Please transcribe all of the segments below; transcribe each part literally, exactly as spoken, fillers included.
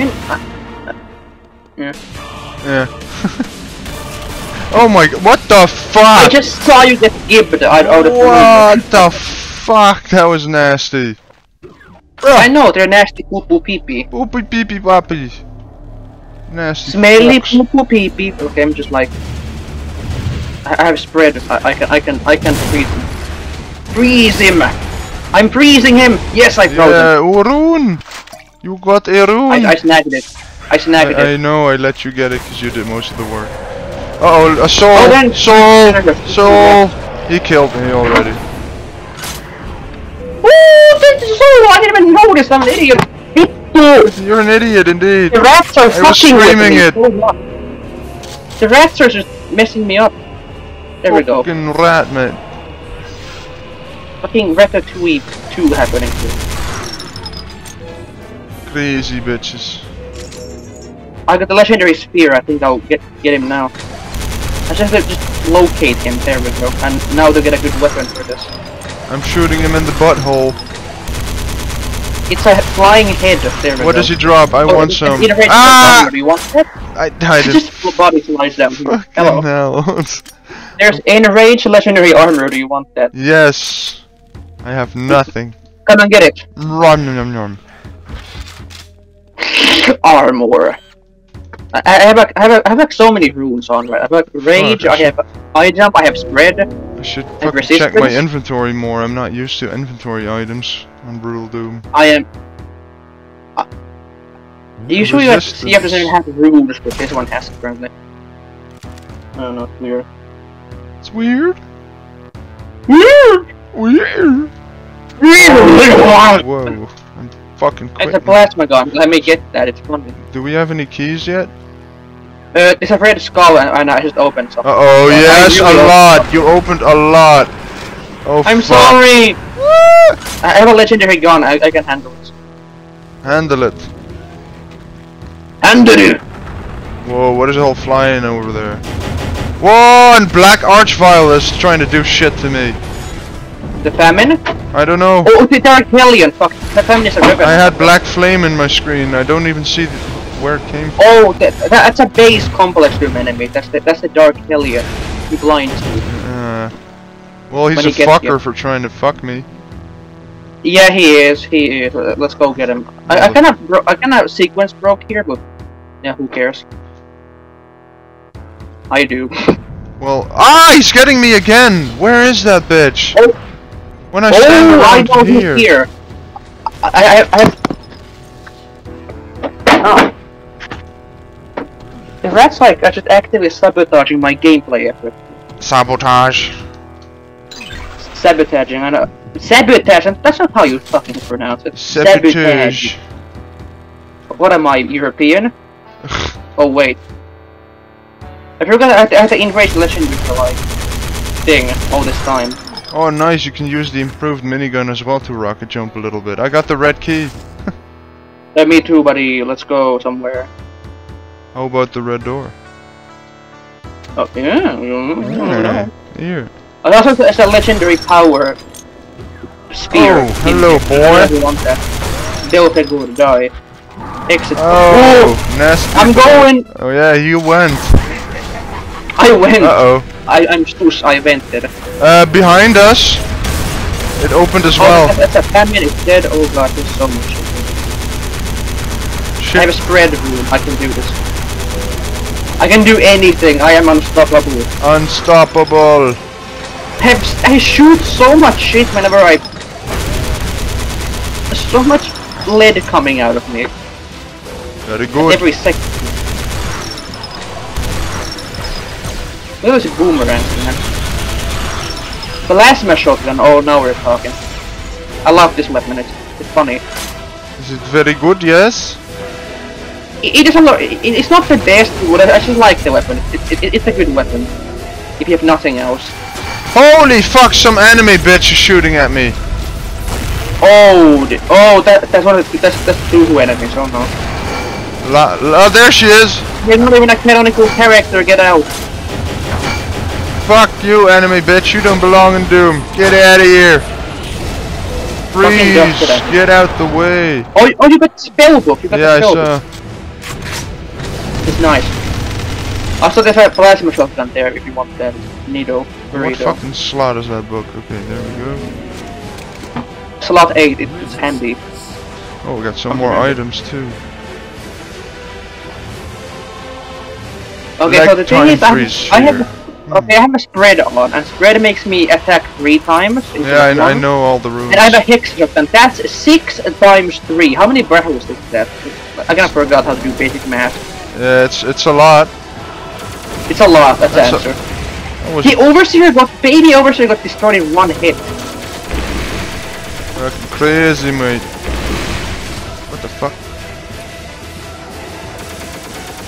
Didn't I? Yeah. Yeah. Oh my god, what the fuck? I just saw you get gibbed out of the What the fuck? That was nasty. I know, they're nasty poo poo pee pee. Poo pee pee pee poppies. Nasty. Smelly poo poo pee pee. Okay, I'm just like. I have spread. I, I can. I can. I can freeze him. Freeze him! I'm freezing him. Yes, I froze yeah, him. Rune. You got a rune. I, I snagged it. I snagged I, it. I know. I let you get it because you did most of the work. Uh oh, a soul. Oh, then. Soul. Soul. He killed me already. Woo! This is soul. I didn't even notice. I'm an idiot. You're an idiot indeed. The rats are I fucking was screaming with me. It. So the rats are just messing me up. There we go. Fucking rat, man. Fucking Ratatouille two happening here. Crazy bitches. I got the legendary spear, I think I'll get get him now. I just have to just locate him, there we go. And now they'll get a good weapon for this. I'm shooting him in the butthole. It's a flying head, there we go. What does he drop? I oh, want some. Ah! Body. You want that? I died. Just body slides down here. Hello. Hell. There's enraged legendary armor, do you want that? Yes. I have nothing. Come and get it. Rum, nom, nom. Armor. I, I have like, I have, like, I have like so many runes on, right? I have like rage, oh, I, I have eye jump, I have spread. I should fucking check my inventory more. I'm not used to inventory items on Brutal Doom. I am. Uh, usually you have to see if there's anyone have runes, but this one has apparently. I don't know. It's weird. It's weird. Weird. Weird. Weird. Whoa! I'm fucking quitting. It's a plasma gun. Let me get that. It's funny. Do we have any keys yet? Uh, it's a red skull, and, and I just opened something. Uh oh, and yes, a lot. Something. You opened a lot. Oh. I'm fuck. sorry. I have a legendary gun. I, I can handle it. Handle it. Handle it. Whoa! What is all flying over there? Whoa! And black archvile is trying to do shit to me. The famine? I don't know. Oh, the dark hellion. Fuck. The famine is a river. I had black flame in my screen. I don't even see where it came from. Oh, that, that's a base complex room enemy. That's the that's the dark hellion. He blinds me. Uh, well, he's a fucker for trying to fuck me. Yeah, he is. He is. Let's go get him. I, I kind of bro I kind of sequence broke here, but yeah, who cares? I do. Well, ah, he's getting me again. Where is that bitch? Oh, when I stand oh, I know here. Who's here. I I I. Have... Oh. The rat's like are just actively sabotaging my gameplay effort. Sabotage. Sabotaging. I know. Sabotage, and that's not how you fucking pronounce it. Sabotage. Sabotage. What am I, European? Oh wait. I forgot I had to, I had to enrage legendary like thing all this time. Oh nice, you can use the improved minigun as well to rocket jump a little bit. I got the red key. Yeah, me too, buddy. Let's go somewhere. How about the red door? Oh yeah. yeah. Here. I also it's a legendary power. Spear. Oh, hello, boy. You want that? Delta good die. Exit. Oh, oh, nasty. I'm going. Oh yeah, you went. I went. Uh oh. I I'm stoos. I vented. Uh, behind us. It opened as oh, well. That's a famine. It's dead. Oh god, there's so much. Shit. I have a spread room. I can do this. I can do anything. I am unstoppable. Unstoppable. I, I shoot so much shit whenever I. There's so much lead coming out of me. Very good. At every second. Where is a boomerang? Plasma shotgun. Oh, now we're talking. I love this weapon. It's, it's funny. Is it very good? Yes. It, it doesn't look. It, it's not the best, but I just like the weapon. It, it, it, it's a good weapon. If you have nothing else. Holy fuck! Some anime bitch is shooting at me. Oh, oh, that that's one of the, that's that's two enemies. Oh no. La, la, there she is. You're not even a canonical character. Get out. Fuck you, anime bitch. You don't belong in Doom. Get out of here. Freeze. Get out the way. Oh, oh, you got spellbook. You got yeah, the spellbook. I saw. Nice. I'll still get a plasma shotgun there if you want that needle. What fucking slot is that book? Okay, there we go. Slot eight, it's, it's handy. Oh, we got some okay. more items too. Okay, like so the thing is, I, I have hmm. okay, I have a spread on, and spread makes me attack three times. Yeah, I, I know all the rules. And I have a hex shotgun. That's six times three. How many breaths is that? I kind of forgot how to do basic math. Yeah, it's it's a lot. It's a lot. That's, that's the answer. The overseer got baby overseer got destroyed in one hit. Fucking crazy, mate. What the fuck?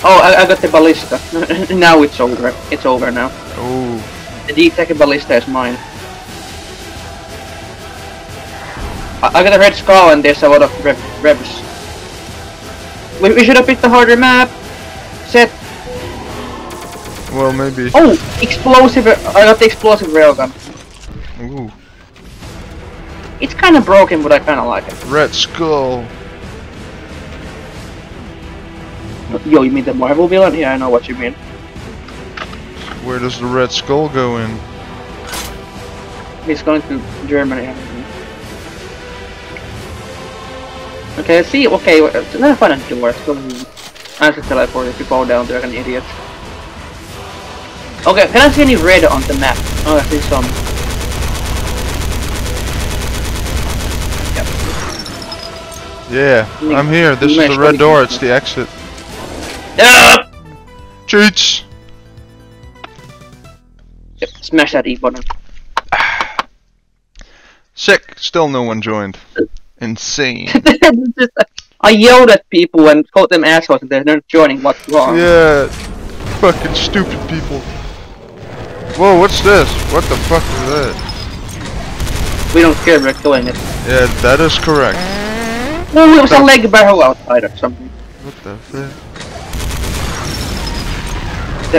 Oh, I, I got the ballista. Now it's over. It's over now. Oh. The D-Tech ballista is mine. I, I got a red skull and there's a lot of rev revs. We, we should have picked the harder map. Set. Well, maybe. Oh, explosive! I got the explosive railgun. Ooh. It's kind of broken, but I kind of like it. Red skull. Yo, you mean the Marvel villain? Yeah, I know what you mean. Where does the Red Skull go in? He's going to Germany. Okay, see, okay, let's find a door. So I have to teleport if you fall down there, an idiot. Okay, can I see any red on the map? Oh, I see some. Yep. Yeah, I'm here. This is the red door, it's the exit. Yeah. Cheats! Yep, smash that E button. Sick, still no one joined. Insane. Just, I yelled at people and called them assholes and they're not joining, what's wrong? Yeah, fucking stupid people. Whoa, what's this? What the fuck is that? We don't care, we're killing it. Yeah, that is correct. No, it was a leg barrel outside or something. What the fuck? I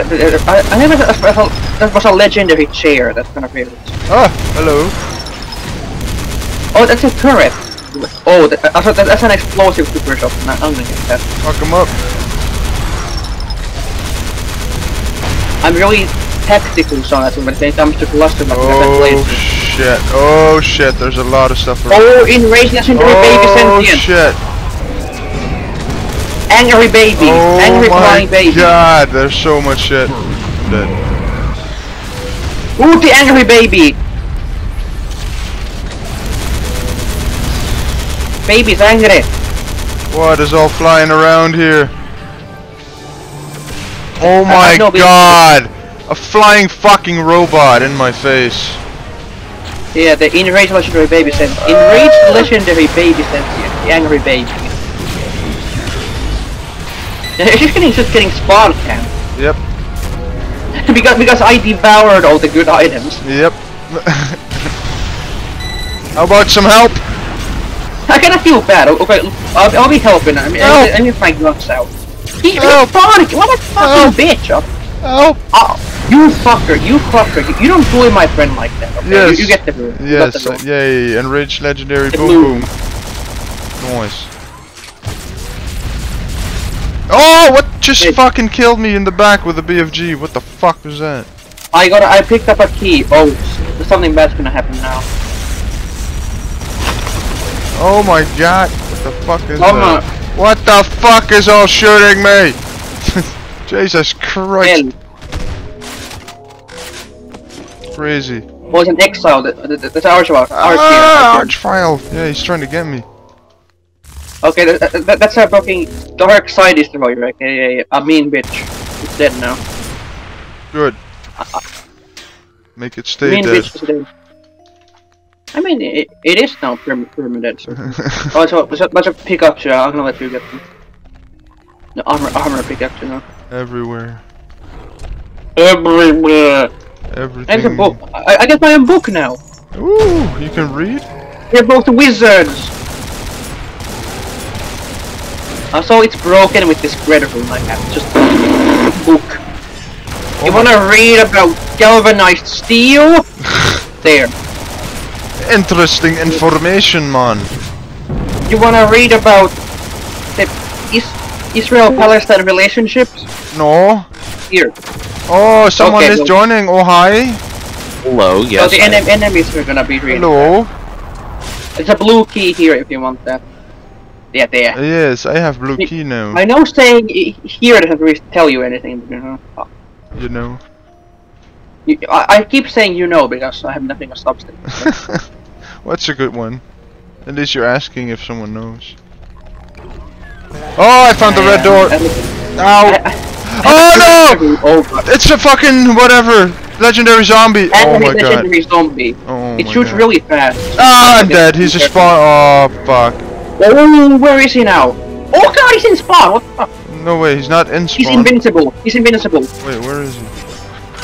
think that was a legendary chair, that's kind of weird. Ah, hello. Oh, that's a turret. Oh, that, that's an explosive super shot. I'm gonna get that. Fuck him up. I'm really tactical, so that's when it comes to clusterfuck. Oh shit, oh shit, there's a lot of stuff around. Oh, enraged legendary baby sentient. Oh shit. Angry baby! Oh Angry flying baby! Oh my god, there's so much shit. I'm dead. Ooh, the angry baby! Baby's angry! What is all flying around here? Oh my god! A flying fucking robot in my face. Yeah, the enraged legendary baby sent. Enraged legendary baby sent. The angry baby. It's just getting just getting spawn camp. Yep. because because I devoured all the good items. Yep. How about some help? I kinda feel bad. Okay, I'll, I'll be helping. I mean, help. I, I mean, if my guns out. He, he spawned. What a fucking help. bitch! Oh. Oh, you fucker! You fucker! You, you don't bully my friend like that. Okay? Yes. You, you get the room. Yes. The room. Yay! Enrich legendary the boom boom. Noise. Oh, what just it, fucking killed me in the back with a B F G? What the fuck was that? I got. A, I picked up a key. Oh, something bad's gonna happen now. Oh my god! What the fuck is oh that? No. What the fuck is all shooting me? Jesus Christ! Hell. Crazy. Well, it's an exile. That's Archfile. Ah, Archfile. Yeah, he's trying to get me. Okay, that, that, that's a fucking dark side destroyer, aka a mean bitch. It's dead now. Good. Uh, Make it stay mean dead. Bitch is dead. I mean, it, it is now permanent. So. oh, so there's a, there's a pickaxe, I'm gonna let you get them. The armor, armor pickaxe now. Everywhere. Everywhere. Everything. There's a book. I, I get my own book now. Ooh, you can read? They're both wizards. Also, it's broken with this red room like that. Just book. Oh, you wanna read about galvanized steel? There. Interesting information, man. You wanna read about the is Israel-Palestine relationships? No. Here. Oh, someone okay, is well, joining. Ohhai. Hello. Yes. So the en enemies are gonna be real. Hello. There's a blue key here if you want that. Yeah, there. Yes, I have blue key now. I know saying here doesn't really tell you anything, but you know. Oh. You know. You, I, I keep saying you know because I have nothing of substance. So. What's a good one? At least you're asking if someone knows. Oh, I found the red door. Ow. Oh no! It's a fucking whatever legendary zombie. Oh my god! Legendary zombie. Oh, it shoots really fast. Ah, I'm dead. He's a spawn. Oh fuck. Oh, where is he now? Oh god, he's in spawn. What the fuck? No way, he's not in spawn. He's invincible. He's invincible. Wait, where is he?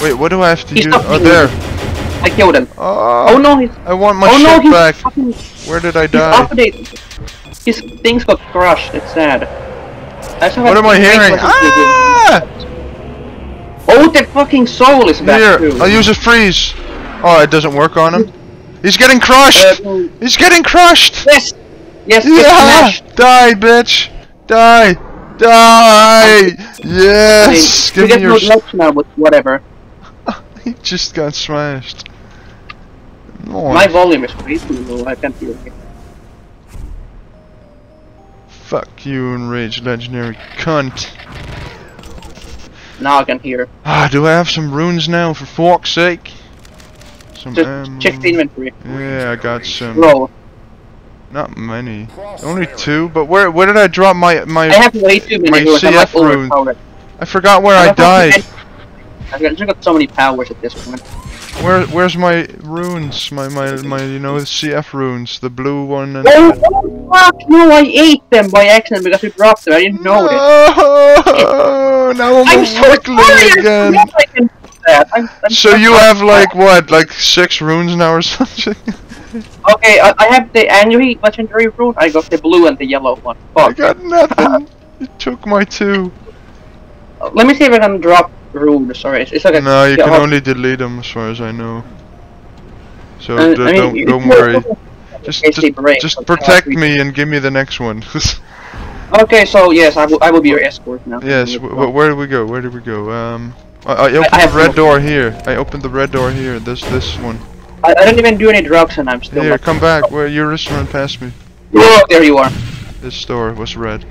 Wait, what do I have to use? Oh, there. I killed him. Oh, oh no, he's. I want my oh, shit no, he's back. Fucking... Where did I die? His things got crushed. It's sad. What am I hearing? Ah! Oh, the fucking soul is back. Here, too. I'll use a freeze. Oh, it doesn't work on him. He's getting crushed. Uh, He's getting crushed. Yes. Yes. Yeah. Die, bitch. Die. Die. Yes. Give me your luck now, but whatever. He just got smashed. Nice. My volume is crazy low. I can't hear it. Fuck you, enraged legendary cunt. Now I can hear. Ah, do I have some runes now, for fuck's sake? Some Just ammo. Check the inventory. Yeah, I got some. Roll. Not many. Only two, but where where did I drop my my I have way too many runes. I'm like overpowered. I forgot where I, I died. I've got so many powers at this point. Where where's my runes? My my my you know C F runes, the blue one. And oh fuck! No, I ate them by accident because we dropped them. I didn't know it. Oh, now I'm, I'm so sorry again. I can do that. I'm, I'm so you have like what, like six runes now or something? Okay, I, I have the angry legendary rune. I got the blue and the yellow one. Fuck. I got nothing. You took my two. Let me see if I can drop. Rude, sorry. It's like no, you can only delete them as far as I know. So uh, I mean, don't don't worry. Just just, break, just protect me and give me the next one. Okay, so yes, I will I will be your escort now. Yes, w where do we go? Where do we go? Um, I, I opened I, I the red door them. here. I opened the red door here. This this one. I, I don't even do any drugs and I'm still. Here, come back. Up. Where you just ran past me. Oh, there you are. This door was red.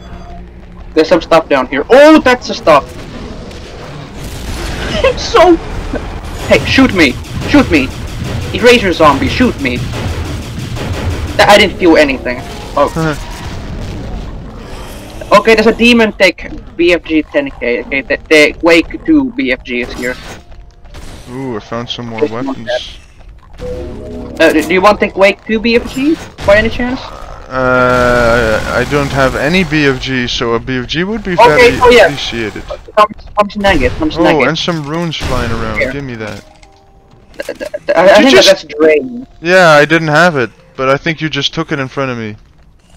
There's some stuff down here. Oh, that's the stuff. So, hey, shoot me, shoot me, eraser zombie, shoot me. I didn't feel anything. Oh. Huh. Okay, there's a demon tech B F G ten K. Okay, the, the Quake two B F G is here. Ooh, I found some more weapons. Uh, do you want the Quake two B F G by any chance? Uh, I don't have any B F G, so a B F G would be okay, very oh yeah. appreciated. Some, some nuggets, some oh, nuggets. And some runes flying around. Here. Give me that. Th th th I, I think just... that that's drain. Yeah, I didn't have it, but I think you just took it in front of me.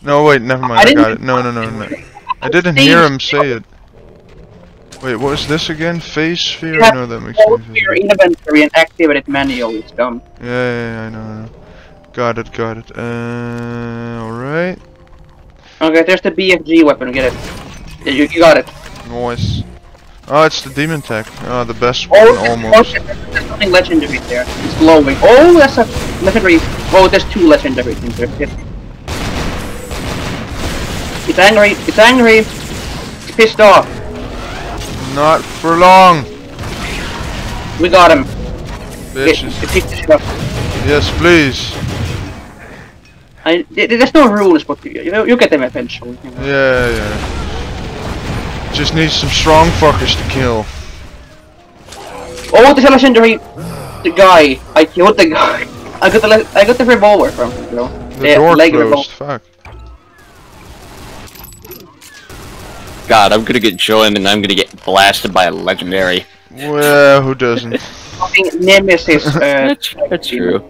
No, wait, never mind. I, I got it. No, no, no, no. I didn't hear him say it. Wait, what is this again? Phase sphere? No, that makes sense. Your inventory and activate it manually. It's dumb. Yeah, yeah, yeah, I know. I know. Got it, got it. Uh, alright. Okay, there's the B F G weapon, get it. You, you got it. Nice. Oh, it's the demon tech. Oh, the best one, oh, almost. Okay. There's something legendary there. It's glowing. Oh, that's a legendary. Oh, there's two legendary things there. Get it. It's angry. It's angry. It's pissed off. Not for long. We got him. Bitches. Yes, please. I, there's no rules, but you know, you get them eventually. You know. Yeah, yeah. Just need some strong fuckers to kill. Oh, there's a legendary the guy. I killed the guy. I got the I got the revolver from him. You know? The yeah, door leg closed. Fuck. God, I'm gonna get joined and I'm gonna get blasted by a legendary. Well, who doesn't? Fucking nemesis. Uh, That's true.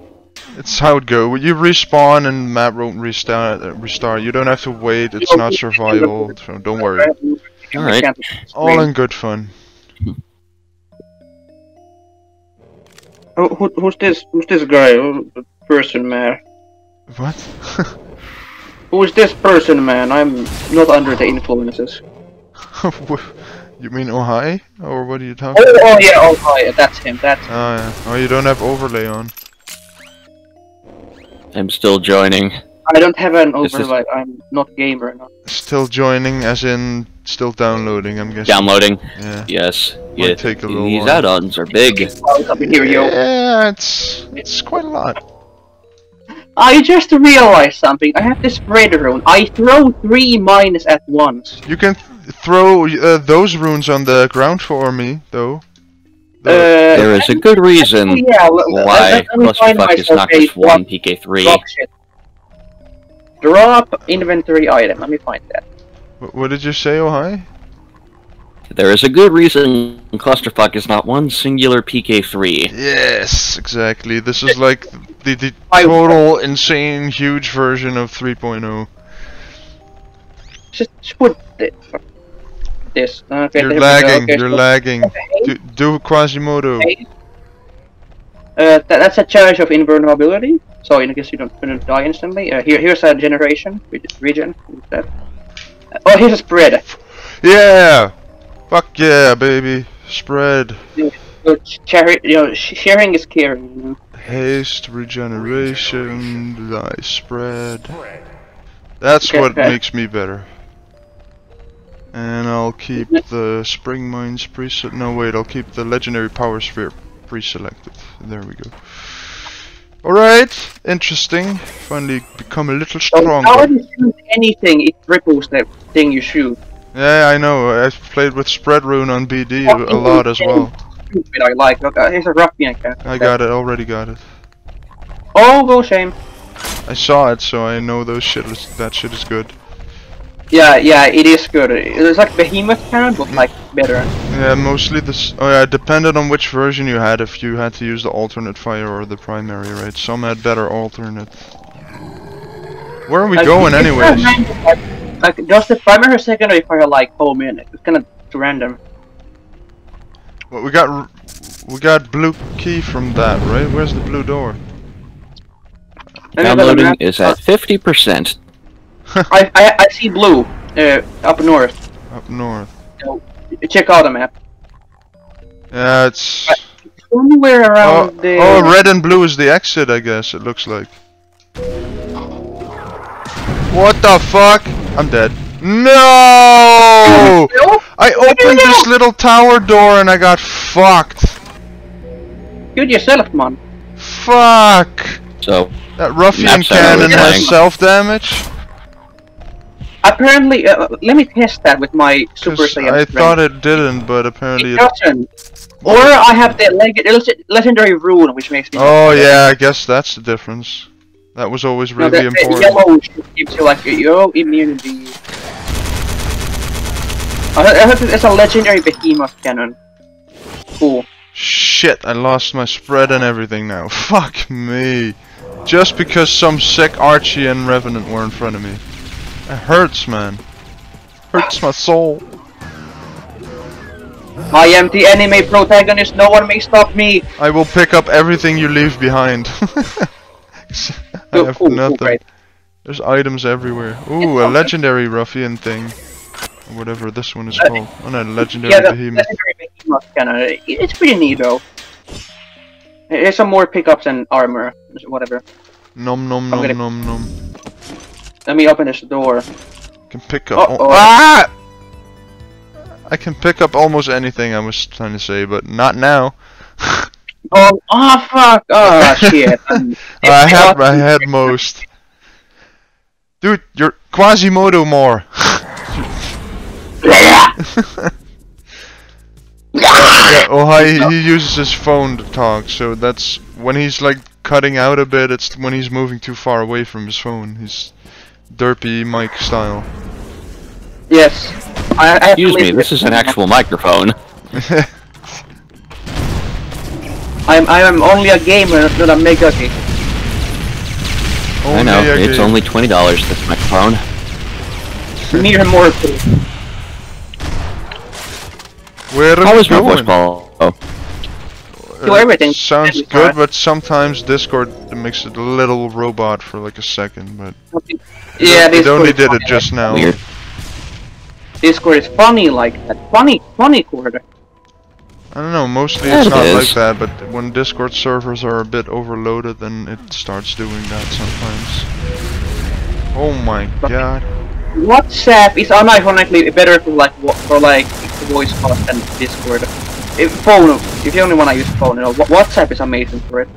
It's how it goes. You respawn and map won't restart. Uh, restart. You don't have to wait. It's not survival. So don't worry. All right. All in good fun. Oh, who, who's this? Who's this guy? Who's person, man? What? Who's this person, man? I'm not under the influences. You mean Ohhai? Or what are you talking about? Oh, oh yeah, Ohhai, that's him, that's him. Oh, yeah. Oh, you don't have overlay on. I'm still joining. I don't have an overlay, I'm not gamer enough. Still joining, as in still downloading, I'm guessing. Downloading? Yeah. Yes. Yeah. Take a little These add-ons are big. Yeah, it's, it's quite a lot. I just realized something. I have this red rune. I throw three mines at once. You can th throw uh, those runes on the ground for me, though. Uh, there is a good reason uh, yeah, why Clusterfuck is not just one P K three. Drop, drop inventory item. Let me find that. What, what did you say, Ohhai? There is a good reason Clusterfuck is not one singular P K three. Yes, exactly. This is like the, the total insane huge version of three point oh. Just put this. Okay, you're lagging, okay, you're so lagging. Okay. Do, do Quasimodo. Okay. Uh, th that's a charge of invulnerability, so in case you don't, you don't die instantly. Uh, here, here's a generation, region. That. Oh, here's a spread. Yeah! Fuck yeah, baby! Spread. Yeah, you know, sharing is caring. You know? Haste, regeneration, regeneration. I spread. spread. That's okay, what okay. makes me better. And I'll keep the spring mines pre-selected. No wait, I'll keep the legendary power sphere pre-selected. There we go. All right, interesting. Finally, become a little stronger. How do you shoot anything? It ripples that thing you shoot. Yeah, I know. I've played with spread rune on B D a lot as well. I like. Okay, here's a ruffian cat. I got it. Already got it. Oh, go shame. I saw it, so I know those shit. Is, that shit is good. Yeah, yeah, it is good. It's like behemoth cannon, but like better. Yeah, mostly this. Oh yeah, it depended on which version you had. If you had to use the alternate fire or the primary, right? Some had better alternate. Where are we uh, going, anyways? Like, does the primary or secondary fire like home in it? It's kind of random. Well, we got we got blue key from that, right? Where's the blue door? Downloading is at fifty percent. I, I I see blue uh, up north. Up north. So, check out the map. Yeah, it's uh, somewhere around oh, the. Oh, red and blue is the exit, I guess. It looks like. What the fuck? I'm dead. No! I opened this little tower door and I got fucked. Good yourself, man. Fuck. So that ruffian cannon has self damage. Apparently, uh, let me test that with my Super Saiyan. I thought it didn't, but apparently it doesn't. Or I have the leg legendary rune, which makes me. Oh yeah, I guess that's the difference. That was always really no, that, important. That yellow gives you like your immunity. I hope it's a legendary behemoth cannon. Cool. Shit, I lost my spread and everything now. Fuck me. Just because some sick Archie and Revenant were in front of me. It hurts, man. Hurts my soul. I am the anime protagonist, no one may stop me. I will pick up everything you leave behind. I have ooh, nothing. Ooh, right. There's items everywhere. Ooh, a legendary ruffian thing. Or whatever this one is uh, called. Oh no, legendary yeah, behemoth. Legendary behemoth cannon. It's pretty neat though. There's some more pickups and armor. Whatever. Nom nom nom nom nom nom. Let me open this door. I can pick up. Uh -oh. Ah! I can pick up almost anything I was trying to say, but not now. Oh, oh fuck! Oh shit! Um, I had I had most. Dude, you're Quasimodo more. yeah, yeah, Ohhai, he uses his phone to talk, so that's when he's like cutting out a bit. It's when he's moving too far away from his phone. He's derpy mic style. Yes. I, I Excuse me. This is an actual microphone. I'm I am only a gamer, not a mega game. I know, it's game. Only twenty dollars this microphone. Mere mortal. Where are How is my voice call? Oh. Uh, Do everything. Sounds everything. good, but sometimes Discord makes it a little robot for like a second, but okay. Yeah, it only did it just now. Weird. Discord is funny like that. Funny, funny quarter. I don't know, mostly yeah, it's it not is. like that, but when Discord servers are a bit overloaded, then it starts doing that sometimes. Oh my but god. WhatsApp is unironically better for like for like voice calls than Discord. If phone, if you only want to use phone, you know, WhatsApp is amazing for it.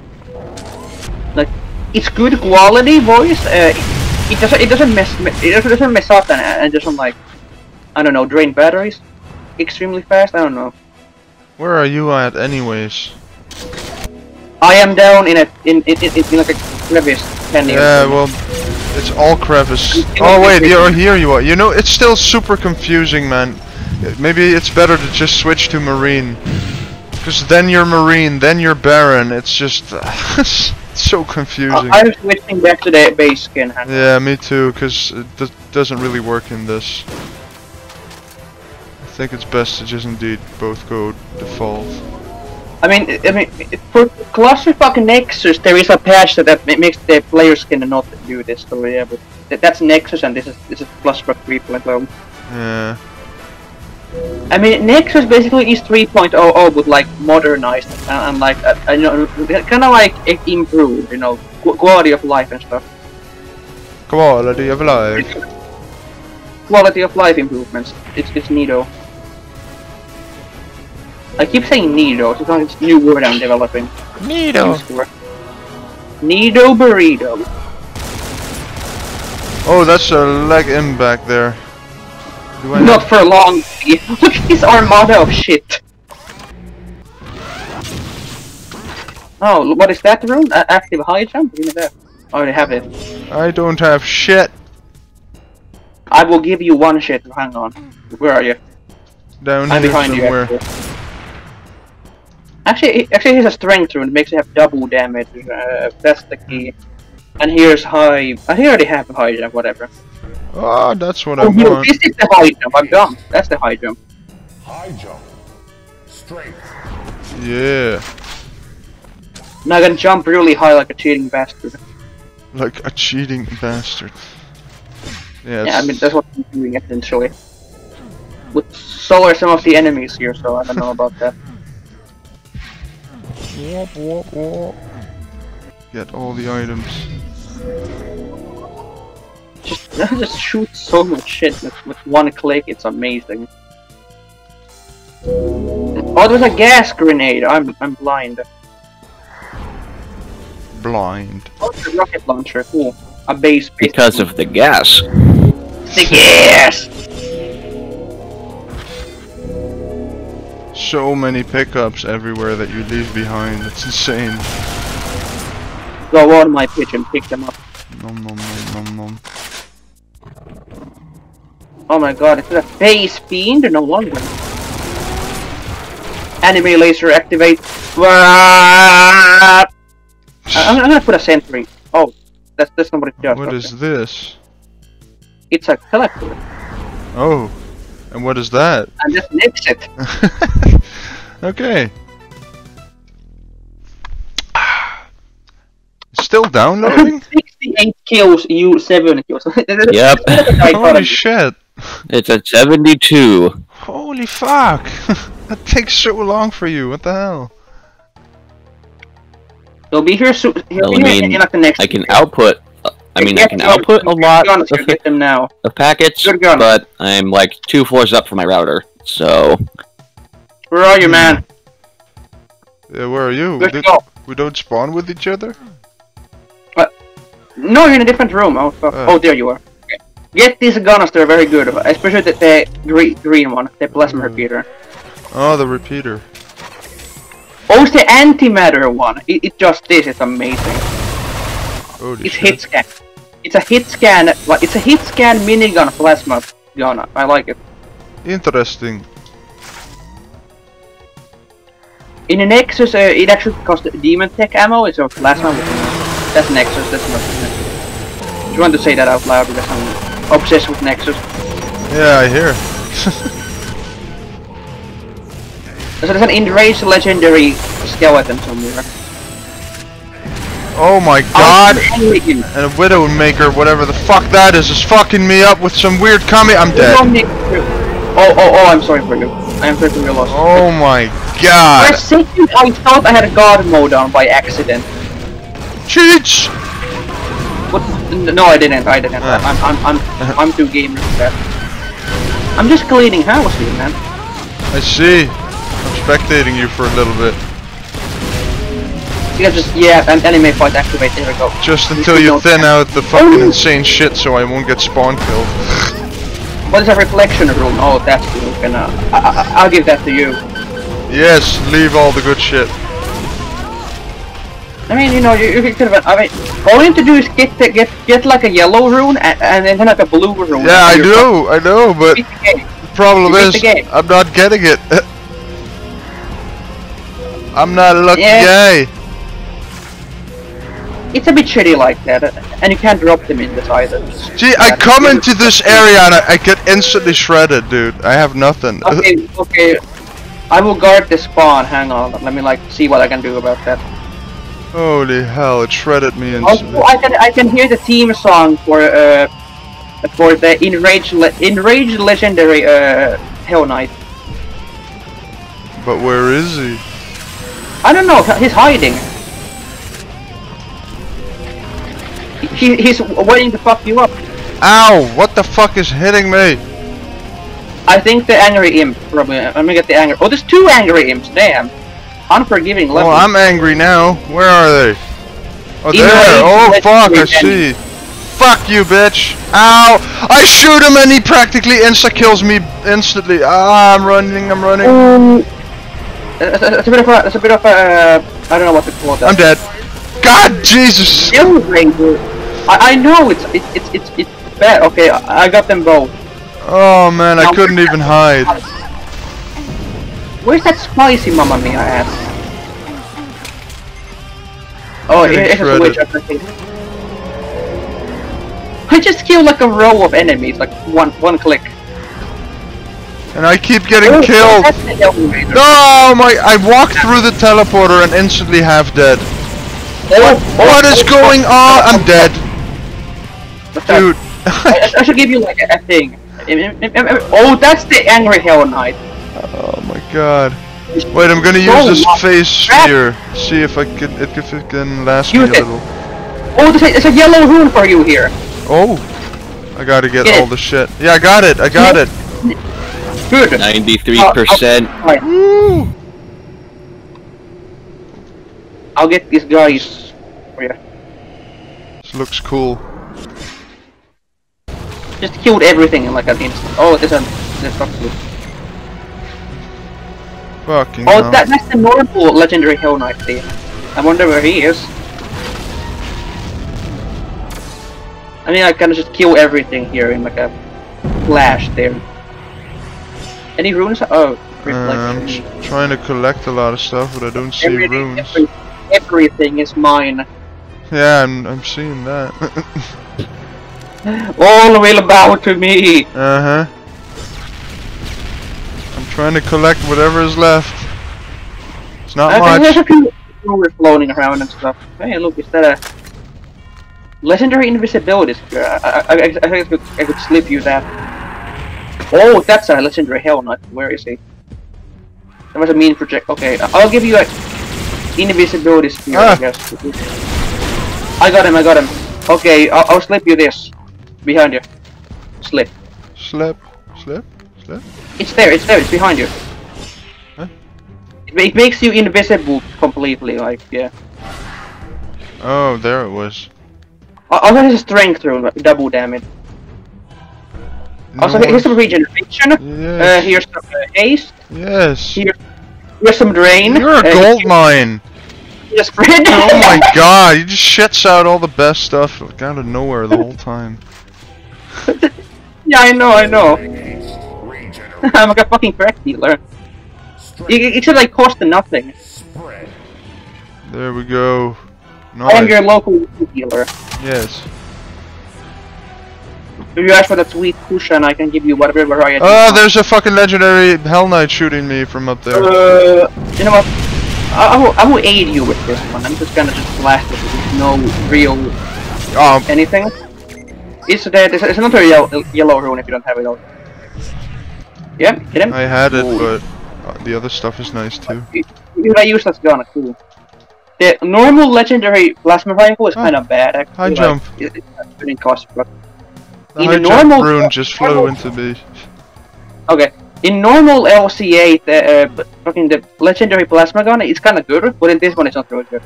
Like, it's good quality voice. Uh, it, it doesn't, it doesn't mess, it doesn't mess up and, and doesn't like, I don't know, drain batteries extremely fast. I don't know. Where are you at, anyways? I am down in a in in in, in like a crevice. Ten years yeah, well, it's all crevice. Oh wait, you're here. You are. You know, it's still super confusing, man. Maybe it's better to just switch to Marine, because then you're Marine, then you're Baron. It's just it's so confusing. Uh, I'm switching back to the base skin. Huh? Yeah, me too, because it do doesn't really work in this. I think it's best to just indeed both go default. I mean, I mean, for Clusterfuck Nexus, there is a patch that, that makes the player skin not do this. So yeah, but that's Nexus, and this is this is Clusterfuck three point oh. Yeah. I mean, Nexus basically is three point oh, but like modernized and, and like uh, I know, kind of like improved, you know, quality of life and stuff. Quality of life. Quality of life improvements. It's it's neato. I keep saying neato. It's not it's new word I'm developing. Neato. Neato burrito. Oh, that's a leg in back there. Not for long. Look at this armada of shit. Oh, what is that room? Uh, active high jump? Give me that. I already have it. I don't have shit. I will give you one shit. Hang on. Where are you? Down I'm here behind somewhere. You. Actually, actually, here's a strength rune. It makes you have double damage. Uh, that's the key. And here's high. I already have a high jump. Whatever. Ah, oh, that's what oh, I no, want. This is the high jump. I'm dumb. That's the high jump. High jump. Straight. Yeah. Now I can jump really high like a cheating bastard. Like a cheating bastard. Yeah. Yeah, I mean that's what I'm doing essentially. But so are some of the enemies here, so I don't know about that. Whoop, whoop, whoop. Get all the items. Just, just shoot so much shit with, with one click, it's amazing. Oh, there's a gas grenade! I'm I'm blind. Blind. Oh, it's a rocket launcher, cool. A base pistol. Because of the gas. The gas! So many pickups everywhere that you leave behind, it's insane. Go on my pitch and pick them up. Nom nom nom nom nom. Oh my god, is it a face fiend? No longer. Anime laser activate. I'm, I'm gonna put a sentry. Oh, that's, that's somebody's job. What okay. is this? It's a collector. Oh, and what is that? And just nix it. Okay. Still downloading? sixty-eight kills, you seven kills. Yep. Holy shit. It's at seventy-two. Holy fuck. That takes so long for you, what the hell? They'll be here soon. Well, I mean, in, like, the next I can video. output, uh, I mean, I can them. output a lot honest, of, get them now. of packets, but I'm like two floors up from my router, so... Where are you, man? Yeah, where are you? We, did, we don't spawn with each other? No, you're in a different room. Oh, fuck. Uh. Oh, there you are. Okay. Get these gunners, they're very good. Especially the, the green, green one, the plasma uh. repeater. Oh, the repeater. Oh, it's the antimatter one. It, it just is, it's amazing. Holy it's shit. hit scan. It's a hit scan, it's a hit scan minigun plasma gun. I like it. Interesting. In the Nexus, uh, it actually costs demon tech ammo, it's a plasma. That's Nexus, that's Nexus. Do you want to say that out loud because I'm obsessed with Nexus? Yeah, I hear. So there's an enraged legendary skeleton somewhere. Oh my god! And a Widowmaker, whatever the fuck that is, is fucking me up with some weird comment. I'm dead. Oh, oh, oh, I'm sorry, Brigham. I am freaking lost. Oh my god! For a second, I thought I had a guard mode on by accident. Cheech! What? No, I didn't, I didn't. Uh. I'm, I'm, I'm, I'm too gamer for that. I'm just cleaning house here, man. I see. I'm spectating you for a little bit. You guys just, yeah, an anime fight activate, there we go. Just until you, you thin out the fucking oh. insane shit so I won't get spawn killed. What is a reflection room? Oh, that's cool. Can, uh, I, I, I'll give that to you. Yes, leave all the good shit. I mean, you know, you, you could have. I mean, all you need to do is get the, get get like a yellow rune and, and then like a blue rune. Yeah, I do, I know, but the, the problem is the I'm not getting it. I'm not a lucky yeah. guy. It's a bit shitty like that, and you can't drop them in this either. Gee, yeah, I come into this area and I, I get instantly shredded, dude. I have nothing. Okay, okay. I will guard the spawn, hang on. Let me, like, see what I can do about that. Holy hell, it shredded me instantly. Also, I can, I can hear the theme song for, uh, for the Enraged, le enraged Legendary, uh, Hell Knight. But where is he? I don't know, he's hiding. He, he's waiting to fuck you up. Ow! What the fuck is hitting me? I think the angry imp, probably. I'm gonna get the angry. Oh, there's two angry imps, damn. Unforgiving level. Oh, I'm angry now. Where are they? Oh, there. Oh, fuck, I see. Fuck you, bitch. Ow! I shoot him and he practically insta-kills me instantly. Ah, I'm running, I'm running. Um, that's a bit of a, that's a bit of a, I don't know what to call that. I'm dead. God, Jesus! Still ranger. I, I know it's it's it's it's it's bad. Okay, I, I got them both. Oh man, now I couldn't even hide. Where's that spicy Mamma Mia? I asked. Oh, it's a witch. I think. I just killed like a row of enemies, like one one click. And I keep getting oh, killed. No, my! I walked through the teleporter and instantly half dead. What, what is going on? I'm dead. What's that? Dude. I, I should give you like a, a thing. Oh, that's the angry Hell Knight. Oh my god. Wait, I'm gonna use this face sphere. See if I can, if it can last use me a it. little. Oh, there's a, there's a yellow rune for you here. Oh. I gotta get, get all it. the shit. Yeah, I got it. I got it. Good. ninety-three percent. Uh, okay. I'll get these guys for you. This looks cool. Just killed everything in like an instant. Oh, there's a there's fucking. Fucking. Oh, that, that's the normal legendary Hell Knight there. I wonder where he is. I mean, I kind of just kill everything here in like a flash there. Any runes? Oh, reflection. Uh, I'm trying to collect a lot of stuff, but I don't see everything, runes. Everything. Everything is mine. Yeah, I'm, I'm seeing that. All will bow to me. Uh huh. I'm trying to collect whatever is left. It's not I much. There's a few runes floating around and stuff. Hey, look, is that a legendary invisibility? I, I, I, I think I could, I could slip you that. Oh, that's a legendary Hell Knight. Where is he? That was a mean project. Okay, I'll give you a. Invisibility spear, ah. I guess. I got him, I got him. Okay, I'll, I'll slip you this. Behind you. Slip. Slip, slip, slip. It's there, it's there, it's behind you. Huh? It, it makes you invisible completely, like, yeah. Oh, there it was. Also, there's a strength through double damage. No, also, here's some regeneration. Yes. Uh, here's some uh, haste. Yes. Here's Here's some drain. You're a uh, gold mine. Yes, friend. Oh my god, you just shits out all the best stuff out of nowhere the whole time. Yeah, I know, I know. I'm like a fucking crack dealer. It should like cost nothing. There we go. Nice. I am your local dealer. Yes. If you ask for that sweet cushion, I can give you whatever variety. Oh, uh, there's a fucking legendary Hell Knight shooting me from up there. Uh, you know what? I, I, will, I will aid you with this one. I'm just gonna just blast it with no real um. anything. It's, there, it's, it's another yellow, yellow rune if you don't have it all. Yeah, get him. I had it, Ooh. but the other stuff is nice too. I used that's gonna cool. The normal legendary plasma rifle is oh. kind of bad. Actually. High like, jump. It, it didn't cost. The In high a normal jump rune just flew into me. Okay. In normal L C A, the uh, fucking the legendary plasma gun is kind of good, but in this one it's not really good.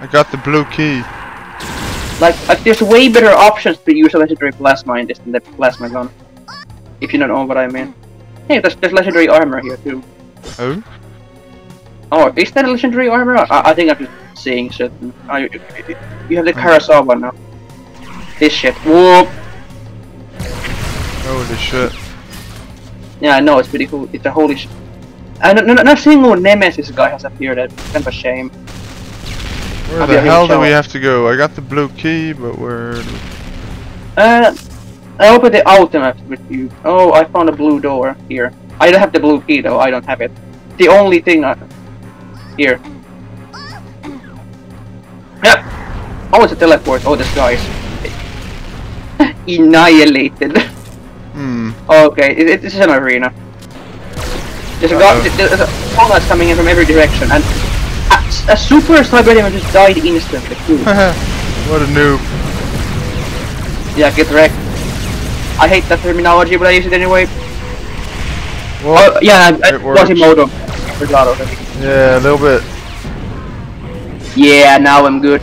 I got the blue key. Like, like, there's way better options to use a legendary plasma in this than the plasma gun. If you don't know what I mean. Hey, there's, there's legendary armor here too. Oh? Oh, is that a legendary armor? I, I think I'm just seeing shit. I, you have the Karasawa one now. This shit. Whoop! Holy shit. Yeah, I know, it's pretty cool. It's a holy shit. I don't, not, not a single Nemesis guy has appeared. That's kind of a shame. Where I'll the hell do we have to go? I got the blue key, but where... Uh, I opened the ultimate with you. Oh, I found a blue door here. I don't have the blue key though, I don't have it. The only thing I... Here. Yep! Oh, it's a teleport. Oh, this guy's... annihilated. Hmm. Okay, it, it, this is an arena. There's a guy... There's a combat coming in from every direction, and... A, a super sniper just died instantly. What a noob. Yeah, get wrecked. I hate that terminology, but I use it anyway. What? Oh, yeah, it Quasimodo. I forgot already. Yeah, a little bit. Yeah, now I'm good.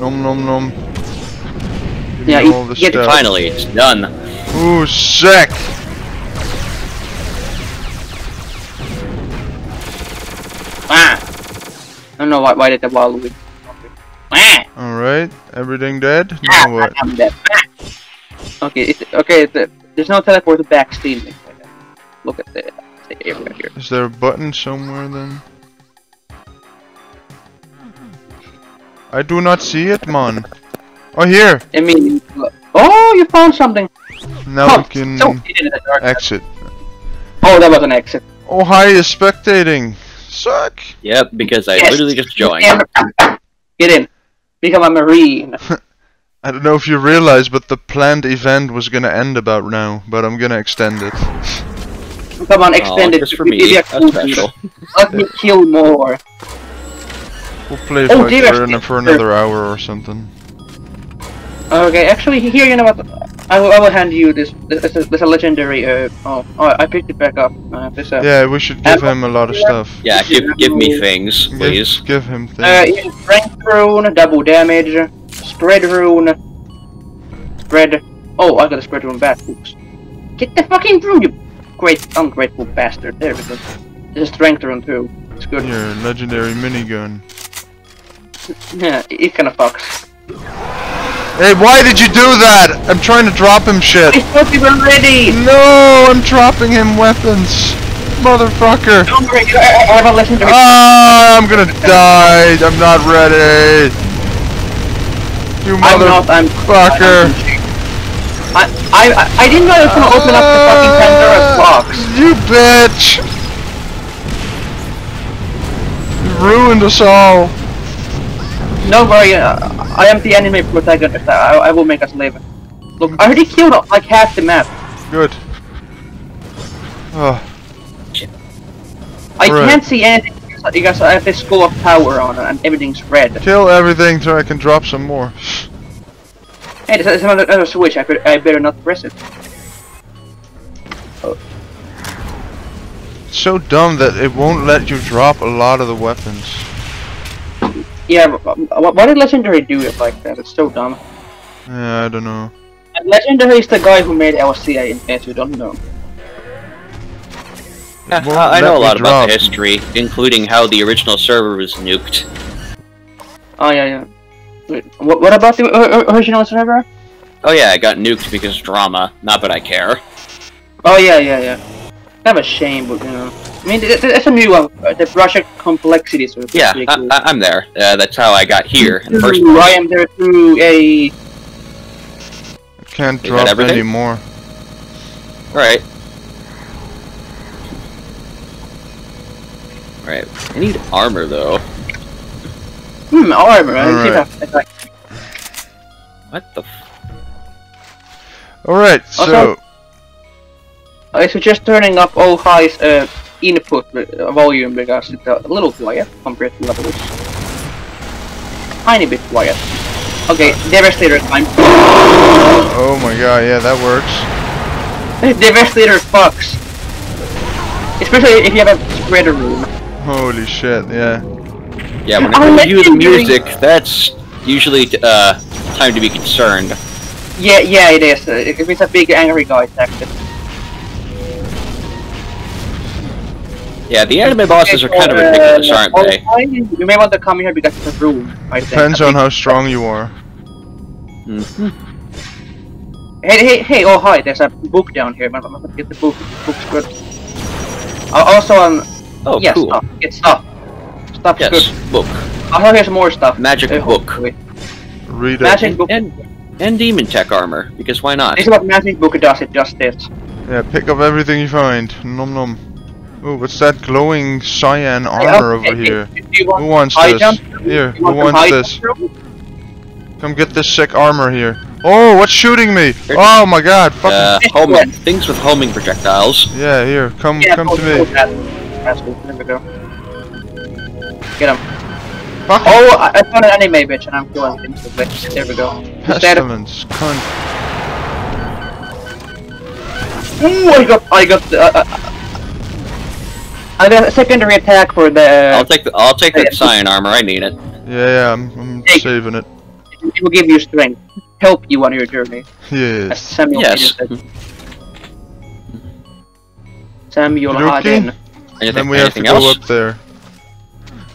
Nom nom nom. Give yeah, all it, the finally, it's done. Ooh, sick! Ah! I don't know why, why did the wall win. Ah! Alright, everything dead? Ah, now what? I'm dead. Ah! Okay, it's, okay, it's, uh, there's no teleport to back steam. Look at the, the area here. Is there a button somewhere then? I do not see it, man. Oh, here! I mean, oh, you found something! Now oh, we can so exit. Oh, that was an exit. Ohhai is spectating! Suck! Yep, because I yes. literally just joined. Get in. Become a marine. I don't know if you realize, but the planned event was gonna end about now, but I'm gonna extend it. Come on, extend oh, it. Just for me. That's special. Let me kill more. We'll play oh, like dear, for another hour or something. Okay, actually, here, you know what? I will, I will hand you this. There's a, there's a legendary. Uh, oh, oh, I picked it back up. Uh, this, uh, yeah, we should give him a lot of stuff. Yeah, give, give me things, please. Give, give him things. Uh, yeah, strength rune, double damage, spread rune, spread. Oh, I got a spread rune back. Oops. Get the fucking rune, you great ungrateful bastard. There we go. There's a strength rune too. It's good. Your legendary minigun. Yeah, it kind of fucks. Hey, why did you do that? I'm trying to drop him shit. I thought you were ready! No, I'm dropping him weapons. Motherfucker. Don't worry, I have a legendary. Ah, I'm gonna die. I'm not ready. You motherfucker. I, I, I didn't know I was gonna open up the fucking Pandora's box. You bitch. You ruined us all. No worry, uh, I am the anime protagonist. I, I will make us live. Look, I already killed like half the map. Good. Oh. Shit. I right. can't see anything because I have this school of power on and everything's red. Kill everything so I can drop some more. Hey, there's, there's another, another switch. I could, I better not press it. Oh. It's so dumb that it won't let you drop a lot of the weapons. Yeah, why did Legendary do it like that? It's so dumb. Yeah, I don't know. Legendary is the guy who made L C A, in case you don't know. Yeah, I know a lot about the history, including how the original server was nuked. Oh, yeah, yeah. Wait, what, what about the original server? Oh, yeah, it got nuked because drama. Not that I care. Oh, yeah, yeah, yeah. Kind of a shame, but you know. I mean, that's a new one. The Project Complexity sort of. Yeah, I, I, I'm there. Uh, that's how I got here in the first place. I am there through a... I can't Is drop anymore. Alright. Alright, I need armor though. Hmm, armor. Right. Like... What the f... Alright, so... Also, I suggest turning up Ohhai's uh, input volume because it's a little quiet compared to levels. Tiny bit quiet. Okay, Devastator time. Oh my god, yeah, that works. Devastator fucks. Especially if you have a spreader room. Holy shit, yeah. Yeah, when I review the music, that's usually uh, time to be concerned. Yeah, yeah, it is. If it's a big angry guy tactic. Yeah, the anime bosses are kind of ridiculous, aren't they? You may want to come here because it's a room, I think. Depends on how strong you are. Mm-hmm. Hey, hey, hey, oh hi, there's a book down here. I must get the book. The book's good. Uh, also, um... Oh, yeah, cool. Stuff. Get stuff. Stuff's yes, good. Book. Oh, here's more stuff. Magic uh, book. Read magic it. book. And, and demon tech armor, because why not? This is what magic book does, it just did. Yeah, pick up everything you find. Nom nom. Oh, what's that glowing cyan armor over here? Who wants this? Here, who wants this? Come get this sick armor here. Oh, what's shooting me? Oh my god, fucking uh, homing. Things with homing projectiles. Yeah, here, come yeah, come to me. There we go. Get him. Fuck. Oh, I, I found an anime bitch and I'm killing him. There we go. Pestilence, cunt. Ooh, I got, I got the... Uh, uh, I got a secondary attack for the. I'll take the. I'll take that cyan armor. I need it. Yeah, yeah I'm, I'm saving it. It will give you strength, help you on your journey. Yes. Samuel yes. Samuel Harden. Okay? Then we have to go else? up there.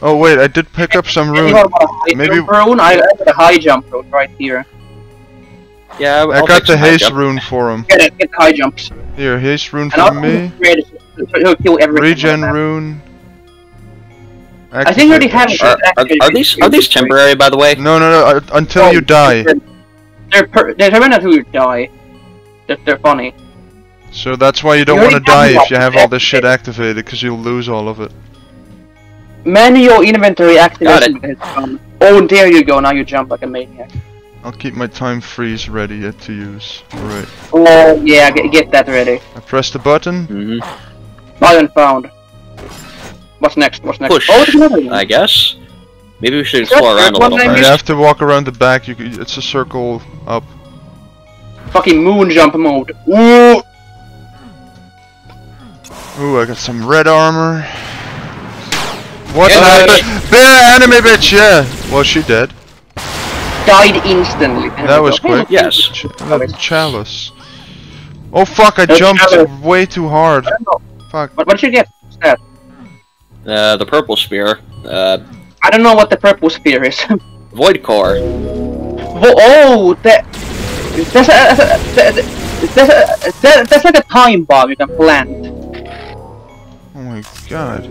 Oh wait, I did pick up some rune. Maybe rune. I got a high jump rune right here. Yeah, I'll I got the haste rune for him. Get it. Get the high jumps. Here, haste rune for me. He'll kill everything. Regen rune. Activate. I think you already have it. Are, are, are these are these temporary, by the way? No, no, no. Uh, until oh, you die. They're per they're permanent until you die. They're, they're funny. So that's why you don't want to die if you have all this shit activated, because you'll lose all of it. Manual inventory activation. Got it. Um, oh, there you go. Now you jump like a maniac. I'll keep my time freeze ready yet to use. All right. Oh yeah, get, get that ready. I press the button. Mm-hmm. Button found. What's next? What's next? Push. Oh, there's another one. I guess. Maybe we should explore around a little bit. You have to walk around the back. You can, it's a circle up. Fucking moon jump mode. Ooh. Ooh, I got some red armor. What? Bear anime bitch. Yeah. Well, she dead. Died instantly. There that was quick. Yes. Ch that chalice. Oh fuck! I jumped way too hard. Fuck. What, what did you get? What's that? Uh, the purple sphere. Uh, I don't know what the purple sphere is. Void core. Vo oh, that. That's a, that's, a, that's, a, that's, a, that's like a time bomb you can plant. Oh my god.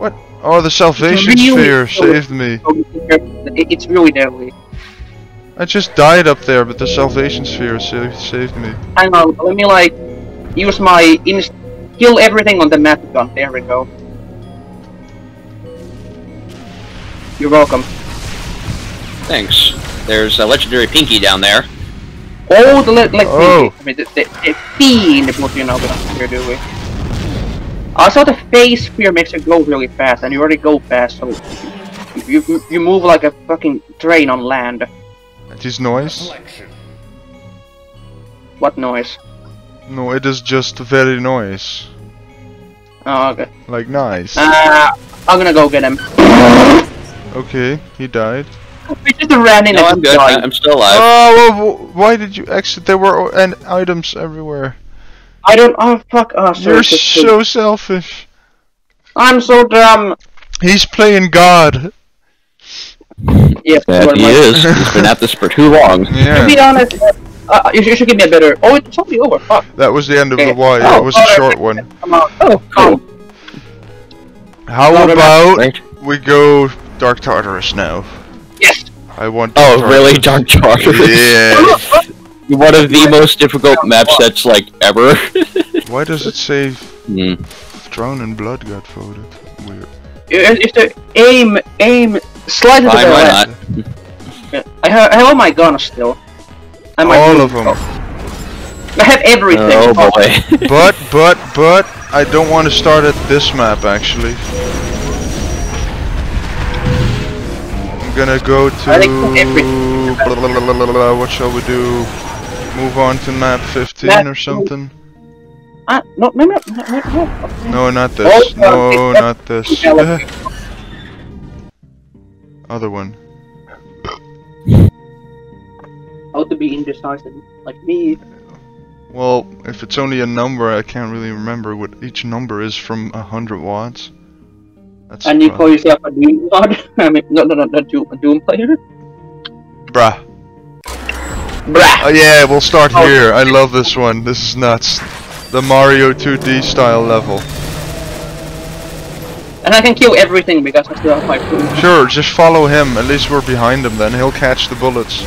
What? Oh, the salvation really sphere saved me. It's really deadly. I just died up there, but the salvation sphere saved, saved me. Hang on, let me like use my instant. Kill everything on the map gun, there we go. You're welcome. Thanks. There's a legendary pinky down there. Oh, the le like oh. Pinky. I mean, the, the, the fiend what you know about here, do we? Also, the face sphere makes you go really fast, and you already go fast, so... You, you, you move like a fucking train on land. That is noise? What noise? No, it is just very noise. Oh, okay. Like, nice. Uh, I'm gonna go get him. Okay, he died. We just ran in. No, I'm good. Died. I'm still alive. Oh, why did you exit? There were and items everywhere. I don't. Oh, fuck us. Oh, you're so selfish. I'm so dumb. He's playing God. Yes, yeah, he is. He's been at this for too long. Yeah. To be honest. Uh, you, should, you should give me a better. Oh, it's only over. Fuck. That was the end of okay. the Y. That oh, was oh, a short one. Oh, cool. How oh, about right. we go Dark Tartarus now? Yes. I want. Dark oh, Tartarus. really, Dark Tartarus? Yeah. One of the most difficult map sets like ever. Why does it say mm. Drown in blood got voted? Weird. If the aim, aim, slide to the left. Why not? I have all my guns still. All of them. I have everything. Oh boy. but, but, but, I don't want to start at this map actually. I'm gonna go to... I think blah, blah, blah, blah, blah, what shall we do? Move on to map fifteen map or something? Uh, no, no, no, no, no, no. No, not this. No, not this. Other one. How to be indecisive, like me. Well, if it's only a number, I can't really remember what each number is from a hundred watts. That's and you call yourself a Doom god? I mean, no, no, no, not a Doom player? Bruh. Bruh! Oh yeah, we'll start oh. here. I love this one. This is nuts. The Mario two D style level. And I can kill everything because I still have my food. Sure, just follow him. At least we're behind him then. He'll catch the bullets.